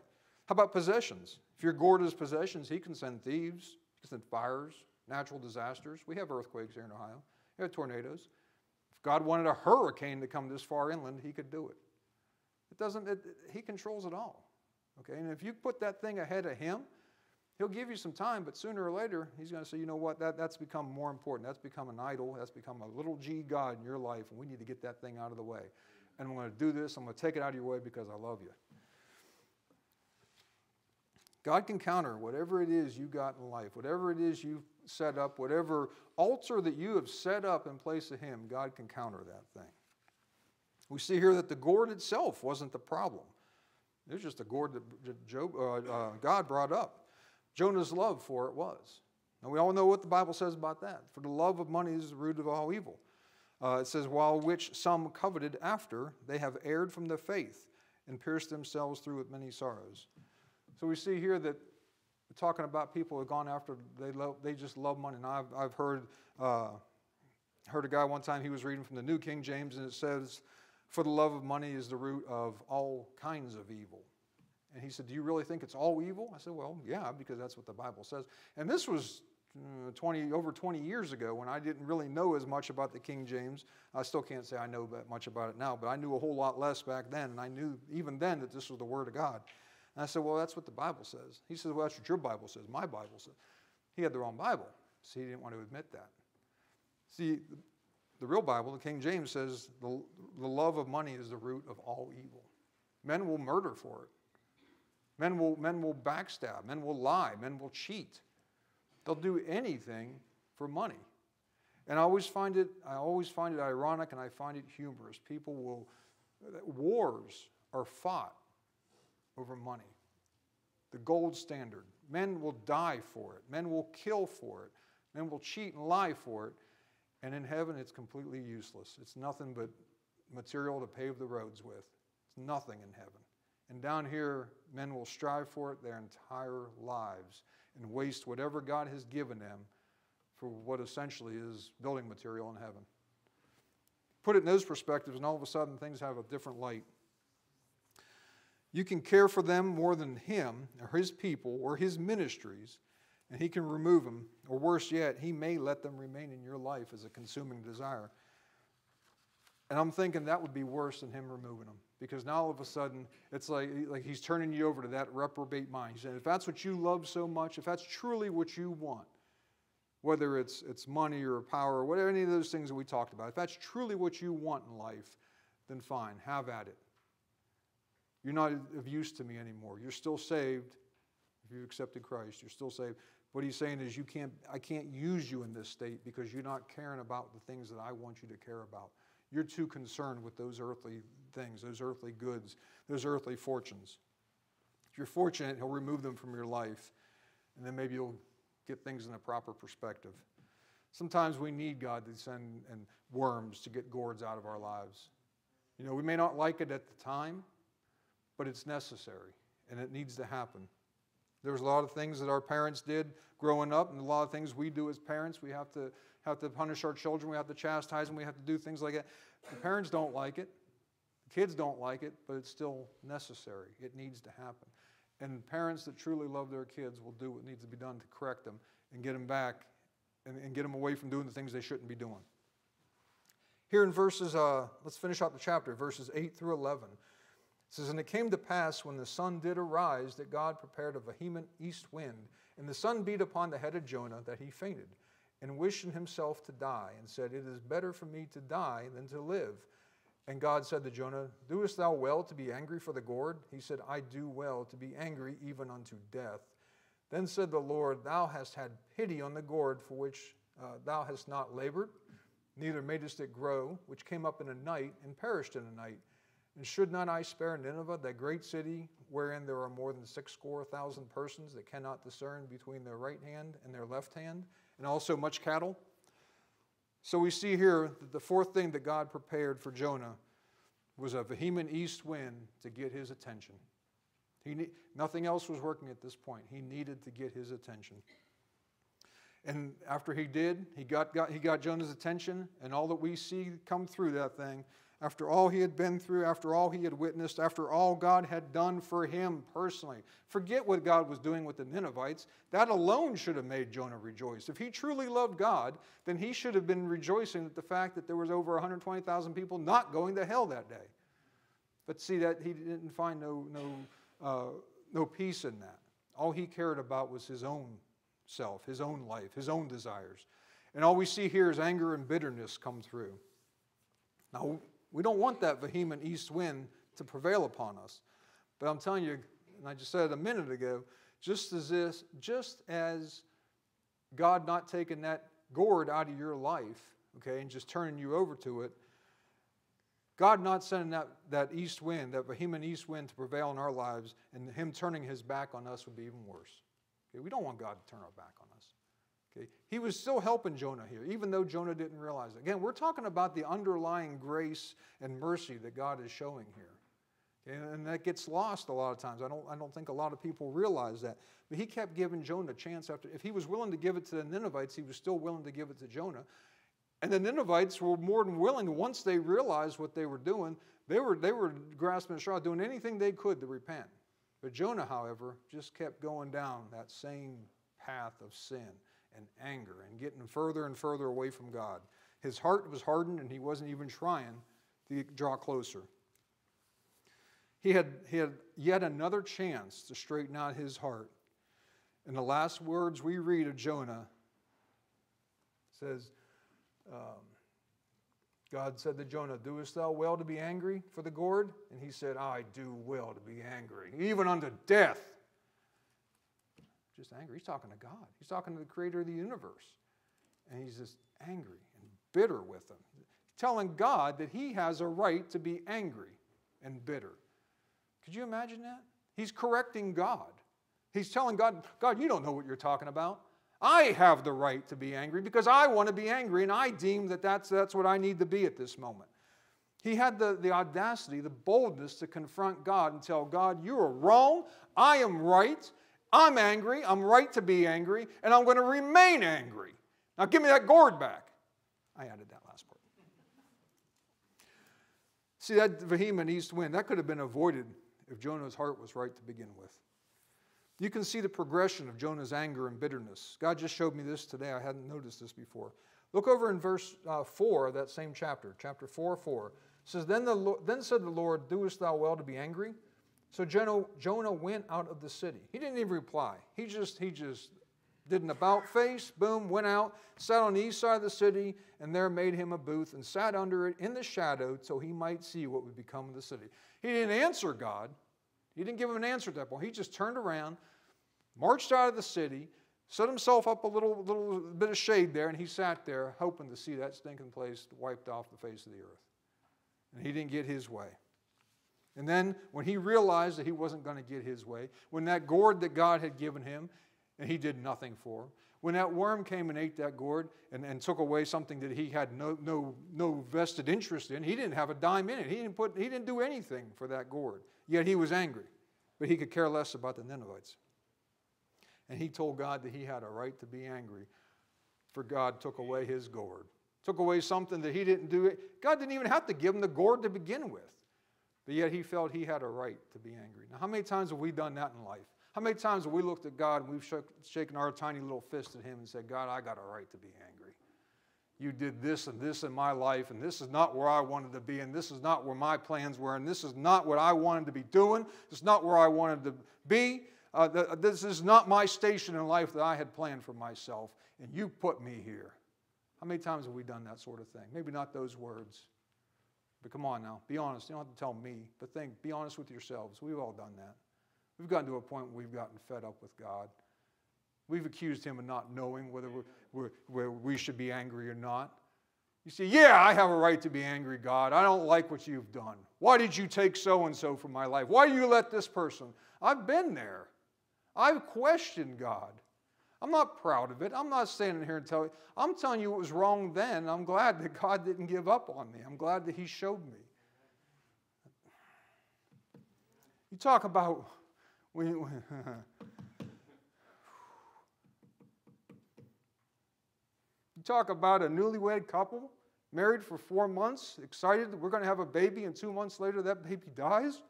How about possessions? If your gourd is possessions, he can send thieves, he can send fires, natural disasters. We have earthquakes here in Ohio. We have tornadoes. If God wanted a hurricane to come this far inland, he could do it. He controls it all. Okay, and if you put that thing ahead of him, he'll give you some time, but sooner or later, he's going to say, you know what, that's become more important. That's become an idol. That's become a little G God in your life, and we need to get that thing out of the way. And I'm going to do this. I'm going to take it out of your way because I love you. God can counter whatever it is you got in life, whatever it is you've set up, whatever altar that you have set up in place of him, God can counter that thing. We see here that the gourd itself wasn't the problem. It was just a gourd that God brought up. Jonah's love for it was. Now, we all know what the Bible says about that. For the love of money is the root of all evil. It says, while which some coveted after, they have erred from the faith and pierced themselves through with many sorrows. So we see here that we're talking about people who have gone after, they just love money. And I've heard a guy one time, he was reading from the New King James, and it says, for the love of money is the root of all kinds of evil. And he said, do you really think it's all evil? I said, well, yeah, because that's what the Bible says. And this was over 20 years ago when I didn't really know as much about the King James. I still can't say I know that much about it now, but I knew a whole lot less back then. And I knew even then that this was the Word of God. And I said, well, that's what the Bible says. He said, well, that's what your Bible says. My Bible says. He had the wrong Bible, so he didn't want to admit that. See, the real Bible, the King James, says the love of money is the root of all evil. Men will murder for it. Men will backstab. Men will lie. Men will cheat. They'll do anything for money. And I always find it ironic, and I find it humorous. Wars are fought over money. The gold standard. Men will die for it. Men will kill for it. Men will cheat and lie for it. And in heaven, it's completely useless. It's nothing but material to pave the roads with. It's nothing in heaven. And down here, men will strive for it their entire lives and waste whatever God has given them for what essentially is building material in heaven. Put it in those perspectives, and all of a sudden things have a different light. You can care for them more than him or his people or his ministries, and he can remove them. Or worse yet, he may let them remain in your life as a consuming desire. And I'm thinking that would be worse than him removing them, because now all of a sudden it's like he's turning you over to that reprobate mind. He's saying, if that's what you love so much, if that's truly what you want, whether it's money or power or whatever, any of those things that we talked about, if that's truly what you want in life, then fine, have at it. You're not of use to me anymore. You're still saved. If you've accepted Christ, you're still saved. What he's saying is, I can't use you in this state because you're not caring about the things that I want you to care about. You're too concerned with those earthly things, those earthly goods, those earthly fortunes. If you're fortunate, he'll remove them from your life, and then maybe you'll get things in a proper perspective. Sometimes we need God to send and worms to get gourds out of our lives. You know, we may not like it at the time, but it's necessary, and it needs to happen. There's a lot of things that our parents did growing up, and a lot of things we do as parents. We have to punish our children. We have to chastise them. We have to do things like that. The parents don't like it. The kids don't like it, but it's still necessary. It needs to happen. And parents that truly love their kids will do what needs to be done to correct them and get them back and get them away from doing the things they shouldn't be doing. Here in verses, let's finish out the chapter, verses 8 through 11. It says, and it came to pass when the sun did arise that God prepared a vehement east wind, and the sun beat upon the head of Jonah that he fainted, and wished himself to die, and said, it is better for me to die than to live. And God said to Jonah, doest thou well to be angry for the gourd? He said, I do well to be angry even unto death. Then said the Lord, thou hast had pity on the gourd for which thou hast not labored, neither madest it grow, which came up in a night and perished in a night. And should not I spare Nineveh, that great city, wherein there are more than 600,000 persons that cannot discern between their right hand and their left hand, and also much cattle? So we see here that the fourth thing that God prepared for Jonah was a vehement east wind to get his attention. Nothing else was working at this point. He needed to get his attention. And after he did, he got Jonah's attention, and all that we see come through that thing, after all he had been through, after all he had witnessed, after all God had done for him personally. Forget what God was doing with the Ninevites. That alone should have made Jonah rejoice. If he truly loved God, then he should have been rejoicing at the fact that there was over 120,000 people not going to hell that day. But see, that he didn't find no peace in that. All he cared about was his own self, his own life, his own desires. And all we see here is anger and bitterness come through. Now, we don't want that vehement east wind to prevail upon us. But I'm telling you, and I just said it a minute ago, just as God not taking that gourd out of your life, okay, and just turning you over to it, God not sending that east wind, that vehement east wind to prevail in our lives, and him turning his back on us would be even worse. Okay, we don't want God to turn our back on us. Okay, he was still helping Jonah here, even though Jonah didn't realize it. Again, we're talking about the underlying grace and mercy that God is showing here. Okay, and that gets lost a lot of times. I don't think a lot of people realize that. But he kept giving Jonah a chance after. If he was willing to give it to the Ninevites, he was still willing to give it to Jonah. And the Ninevites were more than willing, once they realized what they were doing, they were grasping at straws, doing anything they could to repent. But Jonah, however, just kept going down that same path of sin and anger and getting further and further away from God. His heart was hardened, and he wasn't even trying to draw closer. He had yet another chance to straighten out his heart. And the last words we read of Jonah says, God said to Jonah, doest thou well to be angry for the gourd? And he said, I do well to be angry, even unto death. Just angry. He's talking to God. He's talking to the creator of the universe. And he's just angry and bitter with him. He's telling God that he has a right to be angry and bitter. Could you imagine that? He's correcting God. He's telling God, God, you don't know what you're talking about. I have the right to be angry because I want to be angry, and I deem that that's what I need to be at this moment. He had the audacity, the boldness to confront God and tell God, you are wrong, I am right, I'm angry, I'm right to be angry, and I'm going to remain angry. Now give me that gourd back. I added that last part. See, that vehement east wind, that could have been avoided if Jonah's heart was right to begin with. You can see the progression of Jonah's anger and bitterness. God just showed me this today. I hadn't noticed this before. Look over in verse 4 of that same chapter, chapter 4:4. It says, then said the Lord, doest thou well to be angry? So Jonah went out of the city. He didn't even reply. He just did an about face, boom, went out, sat on the east side of the city, and there made him a booth and sat under it in the shadow so he might see what would become of the city. He didn't answer God. He didn't give him an answer at that point. He just turned around, marched out of the city, set himself up a little bit of shade there, and he sat there hoping to see that stinking place wiped off the face of the earth. And he didn't get his way. And then when he realized that he wasn't going to get his way, when that gourd that God had given him, and he did nothing for, when that worm came and ate that gourd and took away something that he had no vested interest in, he didn't have a dime in it. He didn't do anything for that gourd. Yet he was angry, but he could care less about the Ninevites. And he told God that he had a right to be angry, for God took away his gourd, took away something that he didn't do. God didn't even have to give him the gourd to begin with, but yet he felt he had a right to be angry. Now, how many times have we done that in life? How many times have we looked at God and we've shaken our tiny little fist at him and said, God, I got a right to be angry. You did this and this in my life, and this is not where I wanted to be, and this is not where my plans were, and this is not what I wanted to be doing. It's not where I wanted to be. This is not my station in life that I had planned for myself, and you put me here. How many times have we done that sort of thing? Maybe not those words, but come on now. Be honest. You don't have to tell me, but think. Be honest with yourselves. We've all done that. We've gotten to a point where we've gotten fed up with God. We've accused him of not knowing whether we should be angry or not. You say, yeah, I have a right to be angry, God. I don't like what you've done. Why did you take so-and-so from my life? Why do you let this person? I've been there. I've questioned God. I'm not proud of it. I'm not standing here and telling you. I'm telling you it was wrong then. I'm glad that God didn't give up on me. I'm glad that he showed me. You talk about... You talk about a newlywed couple, married for 4 months, excited that we're going to have a baby, and 2 months later that baby dies.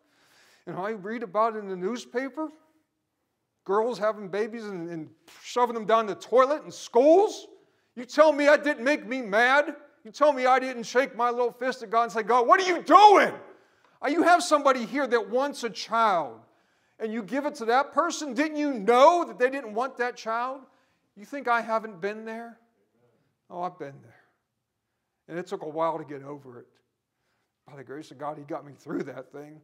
And I read about it in the newspaper, girls having babies and shoving them down the toilet in schools. You tell me that didn't make me mad? You tell me I didn't shake my little fist at God and say, God, what are you doing? You have somebody here that wants a child. And you give it to that person? Didn't you know that they didn't want that child? You think I haven't been there? Oh, I've been there. And it took a while to get over it. By the grace of God, he got me through that thing.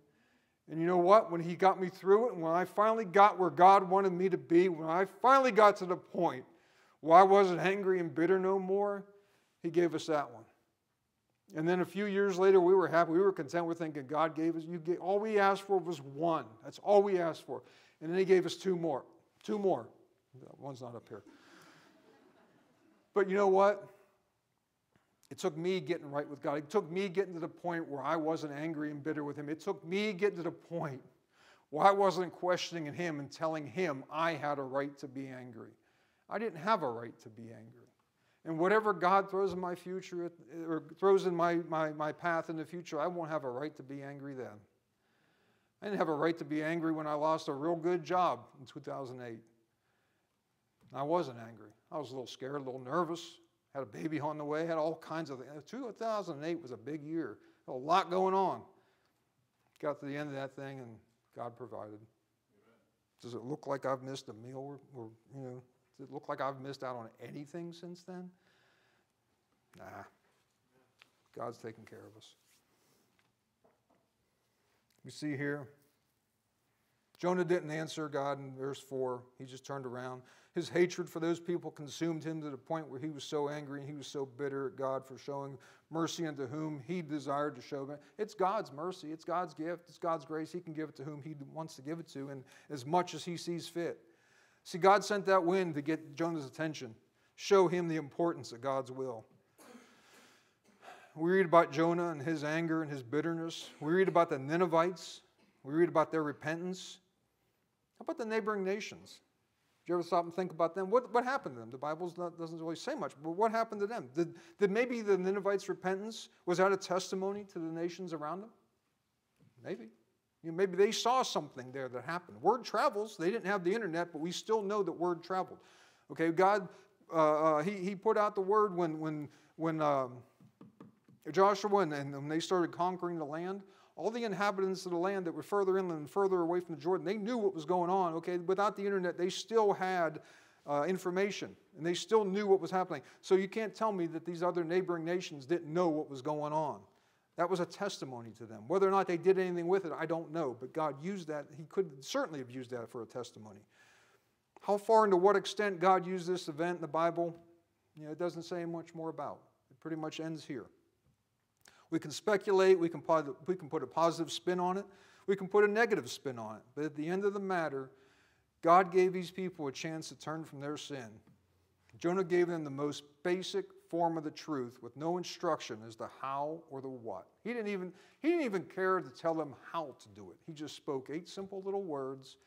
And you know what? When he got me through it, and when I finally got where God wanted me to be, when I finally got to the point where I wasn't angry and bitter no more, he gave us that one. And then a few years later, we were happy. We were content. We're thinking God gave us, all we asked for was one. That's all we asked for. And then he gave us two more. Two more. That one's not up here. But you know what? It took me getting right with God. It took me getting to the point where I wasn't angry and bitter with him. It took me getting to the point where I wasn't questioning him and telling him I had a right to be angry. I didn't have a right to be angry. And whatever God throws in my future, or throws in my path in the future, I won't have a right to be angry then. I didn't have a right to be angry when I lost a real good job in 2008. I wasn't angry. I was a little scared, a little nervous, had a baby on the way, had all kinds of things. 2008 was a big year, a lot going on. Got to the end of that thing and God provided. Does it look like I've missed a meal or you know? Does it look like I've missed out on anything since then? Nah. God's taking care of us. We see here, Jonah didn't answer God in verse 4. He just turned around. His hatred for those people consumed him to the point where he was so angry and he was so bitter at God for showing mercy unto whom he desired to show. It's God's mercy. It's God's gift. It's God's grace. He can give it to whom he wants to give it to and as much as he sees fit. See, God sent that wind to get Jonah's attention, show him the importance of God's will. We read about Jonah and his anger and his bitterness. We read about the Ninevites. We read about their repentance. How about the neighboring nations? Did you ever stop and think about them? What happened to them? The Bible doesn't really say much, but what happened to them? Did maybe the Ninevites' repentance, was that a testimony to the nations around them? Maybe. You know, maybe they saw something there that happened. Word travels. They didn't have the internet, but we still know that word traveled. Okay, God, he put out the word when Joshua and when they started conquering the land. All the inhabitants of the land that were further inland and further away from the Jordan, they knew what was going on. Okay, without the internet, they still had information, and they still knew what was happening. So you can't tell me that these other neighboring nations didn't know what was going on. That was a testimony to them. Whether or not they did anything with it, I don't know. But God used that. He could certainly have used that for a testimony. How far and to what extent God used this event in the Bible, you know, it doesn't say much more about. It pretty much ends here. We can speculate. We can put a positive spin on it. We can put a negative spin on it. But at the end of the matter, God gave these people a chance to turn from their sin. Jonah gave them the most basic form of the truth with no instruction as to how or the what. He didn't even care to tell them how to do it. He just spoke 8 simple little words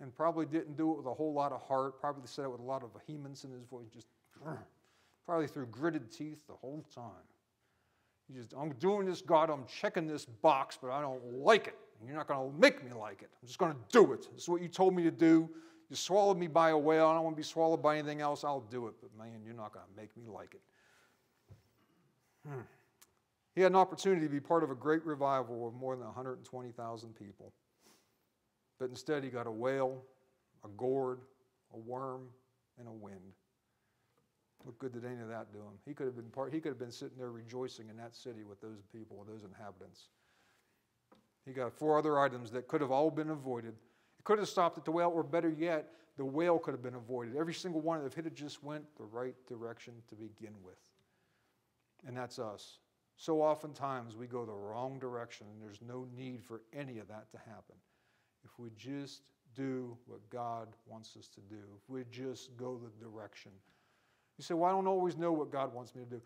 and probably didn't do it with a whole lot of heart, probably said it with a lot of vehemence in his voice, just probably through gritted teeth the whole time. He just, I'm doing this, God, I'm checking this box, but I don't like it. And you're not going to make me like it. I'm just going to do it. This is what you told me to do. You swallowed me by a whale. I don't want to be swallowed by anything else. I'll do it, but man, you're not going to make me like it. He had an opportunity to be part of a great revival of more than 120,000 people. But instead he got a whale, a gourd, a worm, and a wind. What good did any of that do him? He could have been sitting there rejoicing in that city with those people, with those inhabitants. He got 4 other items that could have all been avoided. It could have stopped at the whale, or better yet, the whale could have been avoided. Every single one of them, if it had just went the right direction to begin with. And that's us. So oftentimes we go the wrong direction, and there's no need for any of that to happen. If we just do what God wants us to do, if we just go the direction. You say, well, I don't always know what God wants me to do.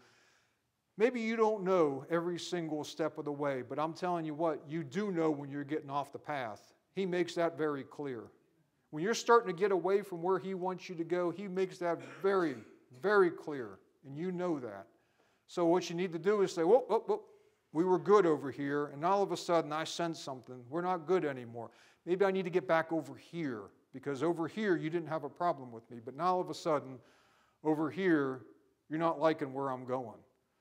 Maybe you don't know every single step of the way, but I'm telling you what, you do know when you're getting off the path. He makes that very clear. When you're starting to get away from where He wants you to go, He makes that very, very clear, and you know that. So what you need to do is say, whoa, whoa, whoa, we were good over here, and all of a sudden I sense something. We're not good anymore. Maybe I need to get back over here, because over here you didn't have a problem with me, but now all of a sudden, over here, you're not liking where I'm going.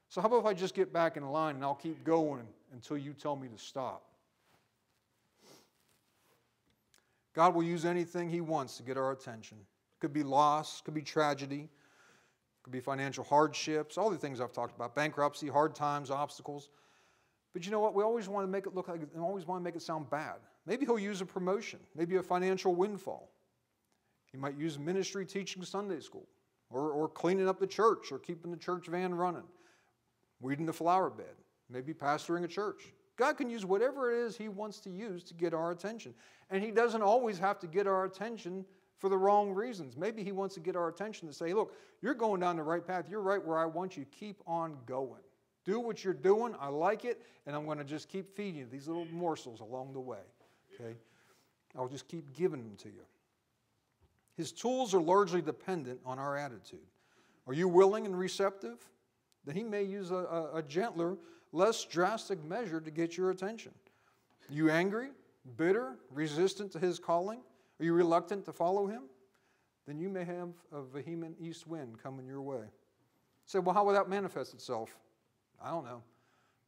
So how about if I just get back in line and I'll keep going until you tell me to stop? God will use anything He wants to get our attention. It could be loss, could be tragedy, could be financial hardships, all the things I've talked about, bankruptcy, hard times, obstacles. But you know what? We always want to make it look like, and always want to make it sound bad. Maybe He'll use a promotion, maybe a financial windfall. He might use ministry, teaching Sunday school. Or cleaning up the church, or keeping the church van running, weeding the flower bed, maybe pastoring a church. God can use whatever it is He wants to use to get our attention. And He doesn't always have to get our attention for the wrong reasons. Maybe He wants to get our attention to say, look, you're going down the right path. You're right where I want you. Keep on going. Do what you're doing. I like it. And I'm going to just keep feeding you these little morsels along the way. Okay? I'll just keep giving them to you. His tools are largely dependent on our attitude. Are you willing and receptive? Then He may use a gentler, less drastic measure to get your attention. Are you angry, bitter, resistant to His calling? Are you reluctant to follow Him? Then you may have a vehement east wind coming your way. You say, well, how will that manifest itself? I don't know.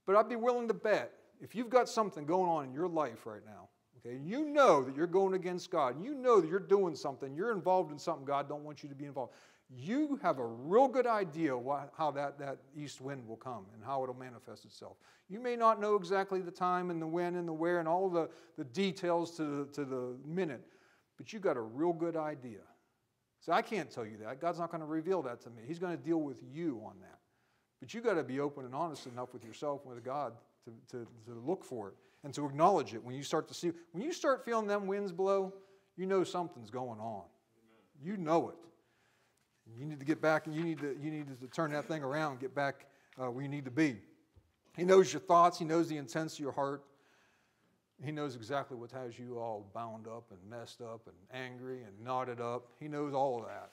But I'd be willing to bet if you've got something going on in your life right now, okay, you know that you're going against God. You know that you're doing something. You're involved in something God don't want you to be involved. You have a real good idea how that east wind will come and how it'll manifest itself. You may not know exactly the time and the when and the where and all the details to the minute, but you got a real good idea. So I can't tell you that. God's not going to reveal that to me. He's going to deal with you on that. But you got to be open and honest enough with yourself and with God to look for it. And to acknowledge it when you start to see, when you start feeling them winds blow, you know something's going on. Amen. You know it. You need to get back and you need to turn that thing around and get back where you need to be. He knows your thoughts. He knows the intents of your heart. He knows exactly what has you all bound up and messed up and angry and knotted up. He knows all of that.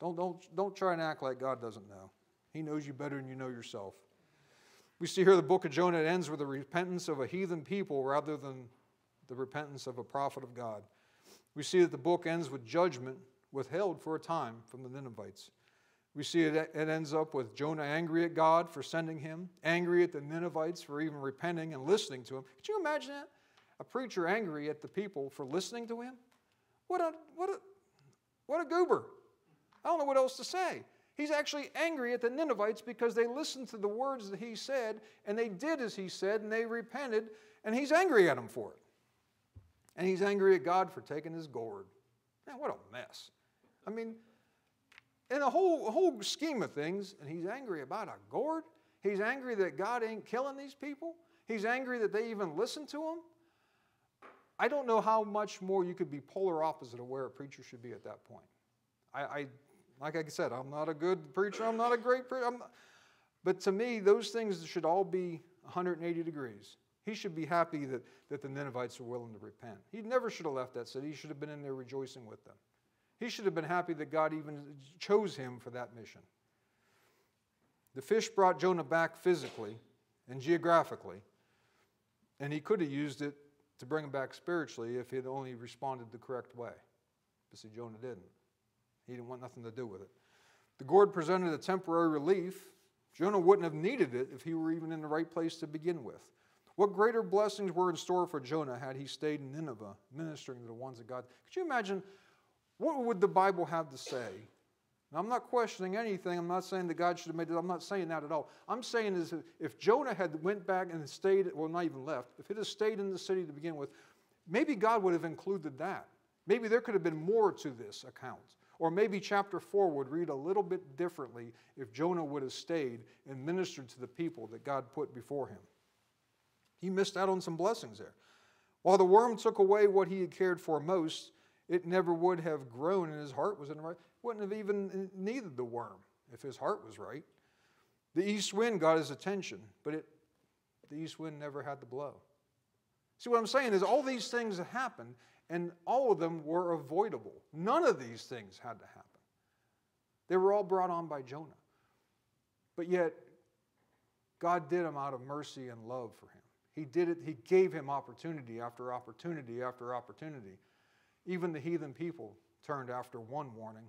Don't try and act like God doesn't know. He knows you better than you know yourself. We see here the book of Jonah, it ends with the repentance of a heathen people rather than the repentance of a prophet of God. We see that the book ends with judgment withheld for a time from the Ninevites. We see it ends up with Jonah angry at God for sending him, angry at the Ninevites for even repenting and listening to him. Could you imagine that? A preacher angry at the people for listening to him? What a goober. I don't know what else to say. He's actually angry at the Ninevites because they listened to the words that he said, and they did as he said, and they repented, and he's angry at them for it. And he's angry at God for taking his gourd. Man, what a mess. I mean, in the whole scheme of things, and he's angry about a gourd. He's angry that God ain't killing these people. He's angry that they even listened to him. I don't know how much more you could be polar opposite of where a preacher should be at that point. Like I said, I'm not a good preacher. I'm not a great preacher. But to me, those things should all be 180 degrees. He should be happy that the Ninevites are willing to repent. He never should have left that city. He should have been in there rejoicing with them. He should have been happy that God even chose him for that mission. The fish brought Jonah back physically and geographically, and he could have used it to bring him back spiritually if he had only responded the correct way. But see, Jonah didn't. He didn't want nothing to do with it. The gourd presented a temporary relief. Jonah wouldn't have needed it if he were even in the right place to begin with. What greater blessings were in store for Jonah had he stayed in Nineveh, ministering to the ones of God? Could you imagine, what would the Bible have to say? Now, I'm not questioning anything. I'm not saying that God should have made it. I'm not saying that at all. I'm saying is if Jonah had went back and stayed, well, not even left, if it had stayed in the city to begin with, maybe God would have included that. Maybe there could have been more to this account. Or maybe chapter 4 would read a little bit differently if Jonah would have stayed and ministered to the people that God put before him. He missed out on some blessings there. While the worm took away what he had cared for most, it never would have grown, and his heart was in the right. Wouldn't have even needed the worm if his heart was right. The east wind got his attention, but the east wind never had the blow. See, what I'm saying is all these things that happened, and all of them were avoidable. None of these things had to happen. They were all brought on by Jonah. But yet, God did him out of mercy and love for him. He did it. He gave him opportunity after opportunity after opportunity. Even the heathen people turned after one warning.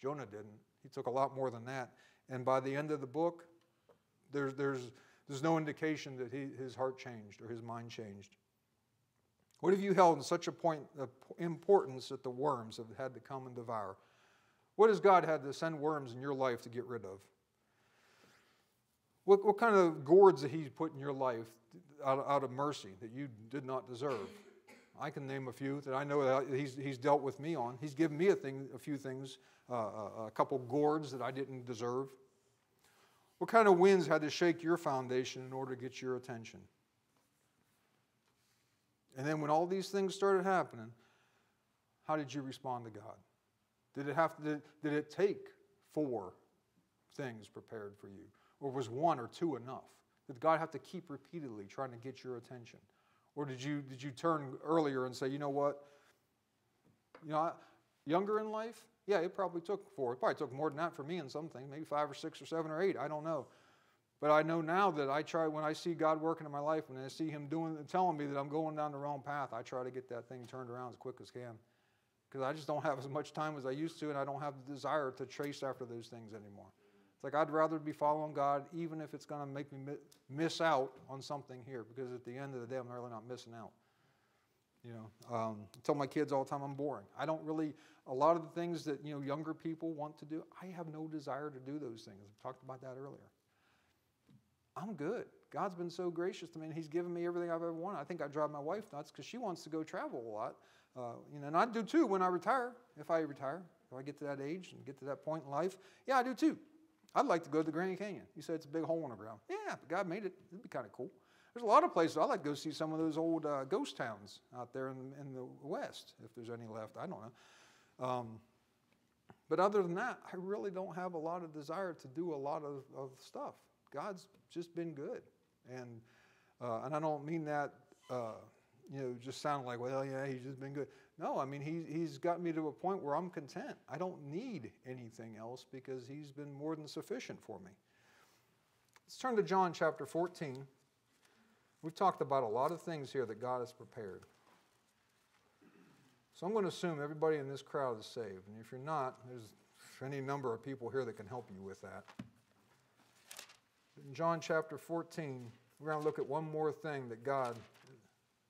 Jonah didn't. He took a lot more than that. And by the end of the book, there's no indication that his heart changed or his mind changed. What have you held in such a point of importance that the worms have had to come and devour? What has God had to send worms in your life to get rid of? What kind of gourds did he put in your life out of mercy that you did not deserve? I can name a few that I know that he's dealt with me on. He's given me a few things, a couple gourds that I didn't deserve. What kind of winds had to shake your foundation in order to get your attention? And then when all these things started happening, how did you respond to God? Did it take 4 things prepared for you? Or was 1 or 2 enough? Did God have to keep repeatedly trying to get your attention? Or did you turn earlier and say, you know what? You know, younger in life, yeah, it probably took 4. It probably took more than that for me in some things, maybe 5 or 6 or 7 or 8. I don't know. But I know now that I try, when I see God working in my life, when I see him telling me that I'm going down the wrong path, I try to get that thing turned around as quick as can. Because I just don't have as much time as I used to, and I don't have the desire to chase after those things anymore. It's like I'd rather be following God, even if it's going to make me miss out on something here. Because at the end of the day, I'm really not missing out. You know, I tell my kids all the time I'm boring. I don't really, a lot of the things that, you know, younger people want to do, I have no desire to do those things. I talked about that earlier. I'm good. God's been so gracious to me, and he's given me everything I've ever wanted. I think I drive my wife nuts because she wants to go travel a lot. You know, and I do too when I retire, if I retire, if I get to that age and get to that point in life. Yeah, I do too. I'd like to go to the Grand Canyon. You said it's a big hole in the ground. Yeah, but God made it. It'd be kind of cool. There's a lot of places. I'd like to go see some of those old ghost towns out there in the West, if there's any left. I don't know. But other than that, I really don't have a lot of desire to do a lot of stuff. God's just been good, And I don't mean that, you know, just sound like, well, yeah, he's just been good. No, I mean, he's got me to a point where I'm content. I don't need anything else because he's been more than sufficient for me. Let's turn to John chapter 14. We've talked about a lot of things here that God has prepared. So I'm going to assume everybody in this crowd is saved. And if you're not, there's any number of people here that can help you with that. In John chapter 14, we're going to look at one more thing that God,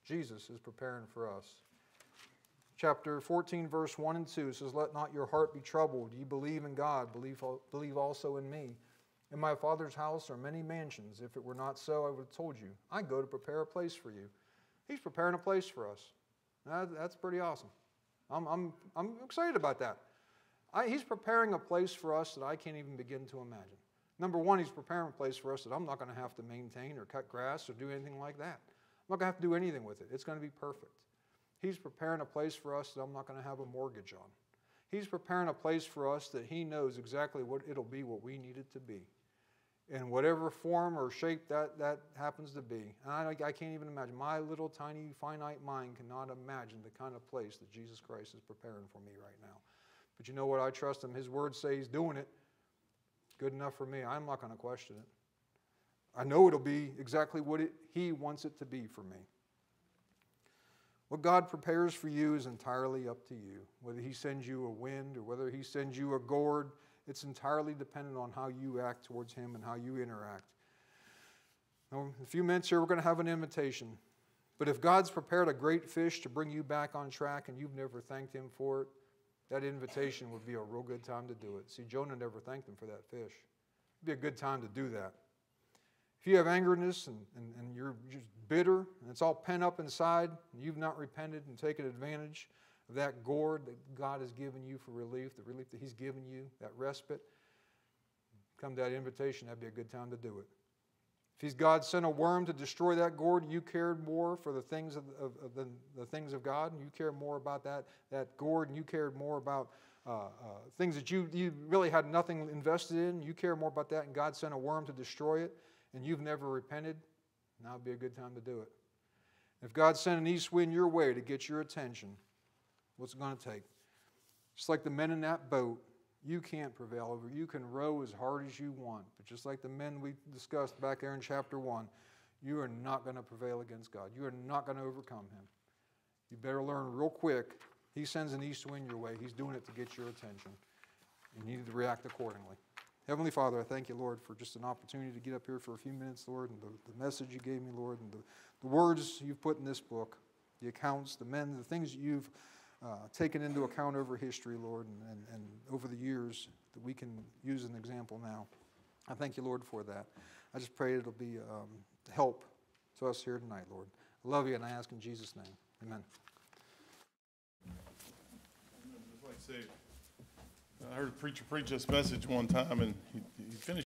Jesus, is preparing for us. Chapter 14, verse 1 and 2 says, "Let not your heart be troubled. Ye believe in God, believe also in me. In my Father's house are many mansions. If it were not so, I would have told you. I go to prepare a place for you." He's preparing a place for us. That's pretty awesome. I'm excited about that. He's preparing a place for us that I can't even begin to imagine. Number one, he's preparing a place for us that I'm not going to have to maintain or cut grass or do anything like that. I'm not going to have to do anything with it. It's going to be perfect. He's preparing a place for us that I'm not going to have a mortgage on. He's preparing a place for us that he knows exactly what it'll be, what we need it to be, in whatever form or shape that happens to be. And I can't even imagine. My little tiny finite mind cannot imagine the kind of place that Jesus Christ is preparing for me right now. But you know what? I trust him. His words say he's doing it. Good enough for me. I'm not going to question it. I know it'll be exactly what he wants it to be for me. What God prepares for you is entirely up to you. Whether he sends you a wind or whether he sends you a gourd, it's entirely dependent on how you act towards him and how you interact. Now, in a few minutes here, we're going to have an invitation. But if God's prepared a great fish to bring you back on track and you've never thanked him for it, that invitation would be a real good time to do it. See, Jonah never thanked him for that fish. It would be a good time to do that. If you have angerness and you're just bitter and it's all pent up inside and you've not repented and taken advantage of that gourd that God has given you for relief, the relief that he's given you, that respite, come to that invitation, that'd be a good time to do it. If God sent a worm to destroy that gourd, you cared more for the things of the things of God, and you care more about that gourd, and you cared more about things that you really had nothing invested in, you care more about that, and God sent a worm to destroy it, and you've never repented, now would be a good time to do it. If God sent an east wind your way to get your attention, what's it going to take? Just like the men in that boat, you can't prevail over. You can row as hard as you want. But just like the men we discussed back there in chapter 1, you are not going to prevail against God. You are not going to overcome him. You better learn real quick. He sends an east wind your way. He's doing it to get your attention. You need to react accordingly. Heavenly Father, I thank you, Lord, for just an opportunity to get up here for a few minutes, Lord, and the message you gave me, Lord, and the words you've put in this book, the accounts, the men, the things that you've taken into account over history, Lord, and over the years that we can use an example now. I thank you, Lord, for that. I just pray it'll be help to us here tonight, Lord. I love you, and I ask in Jesus' name. Amen. I heard a preacher preach this message one time, and he finished.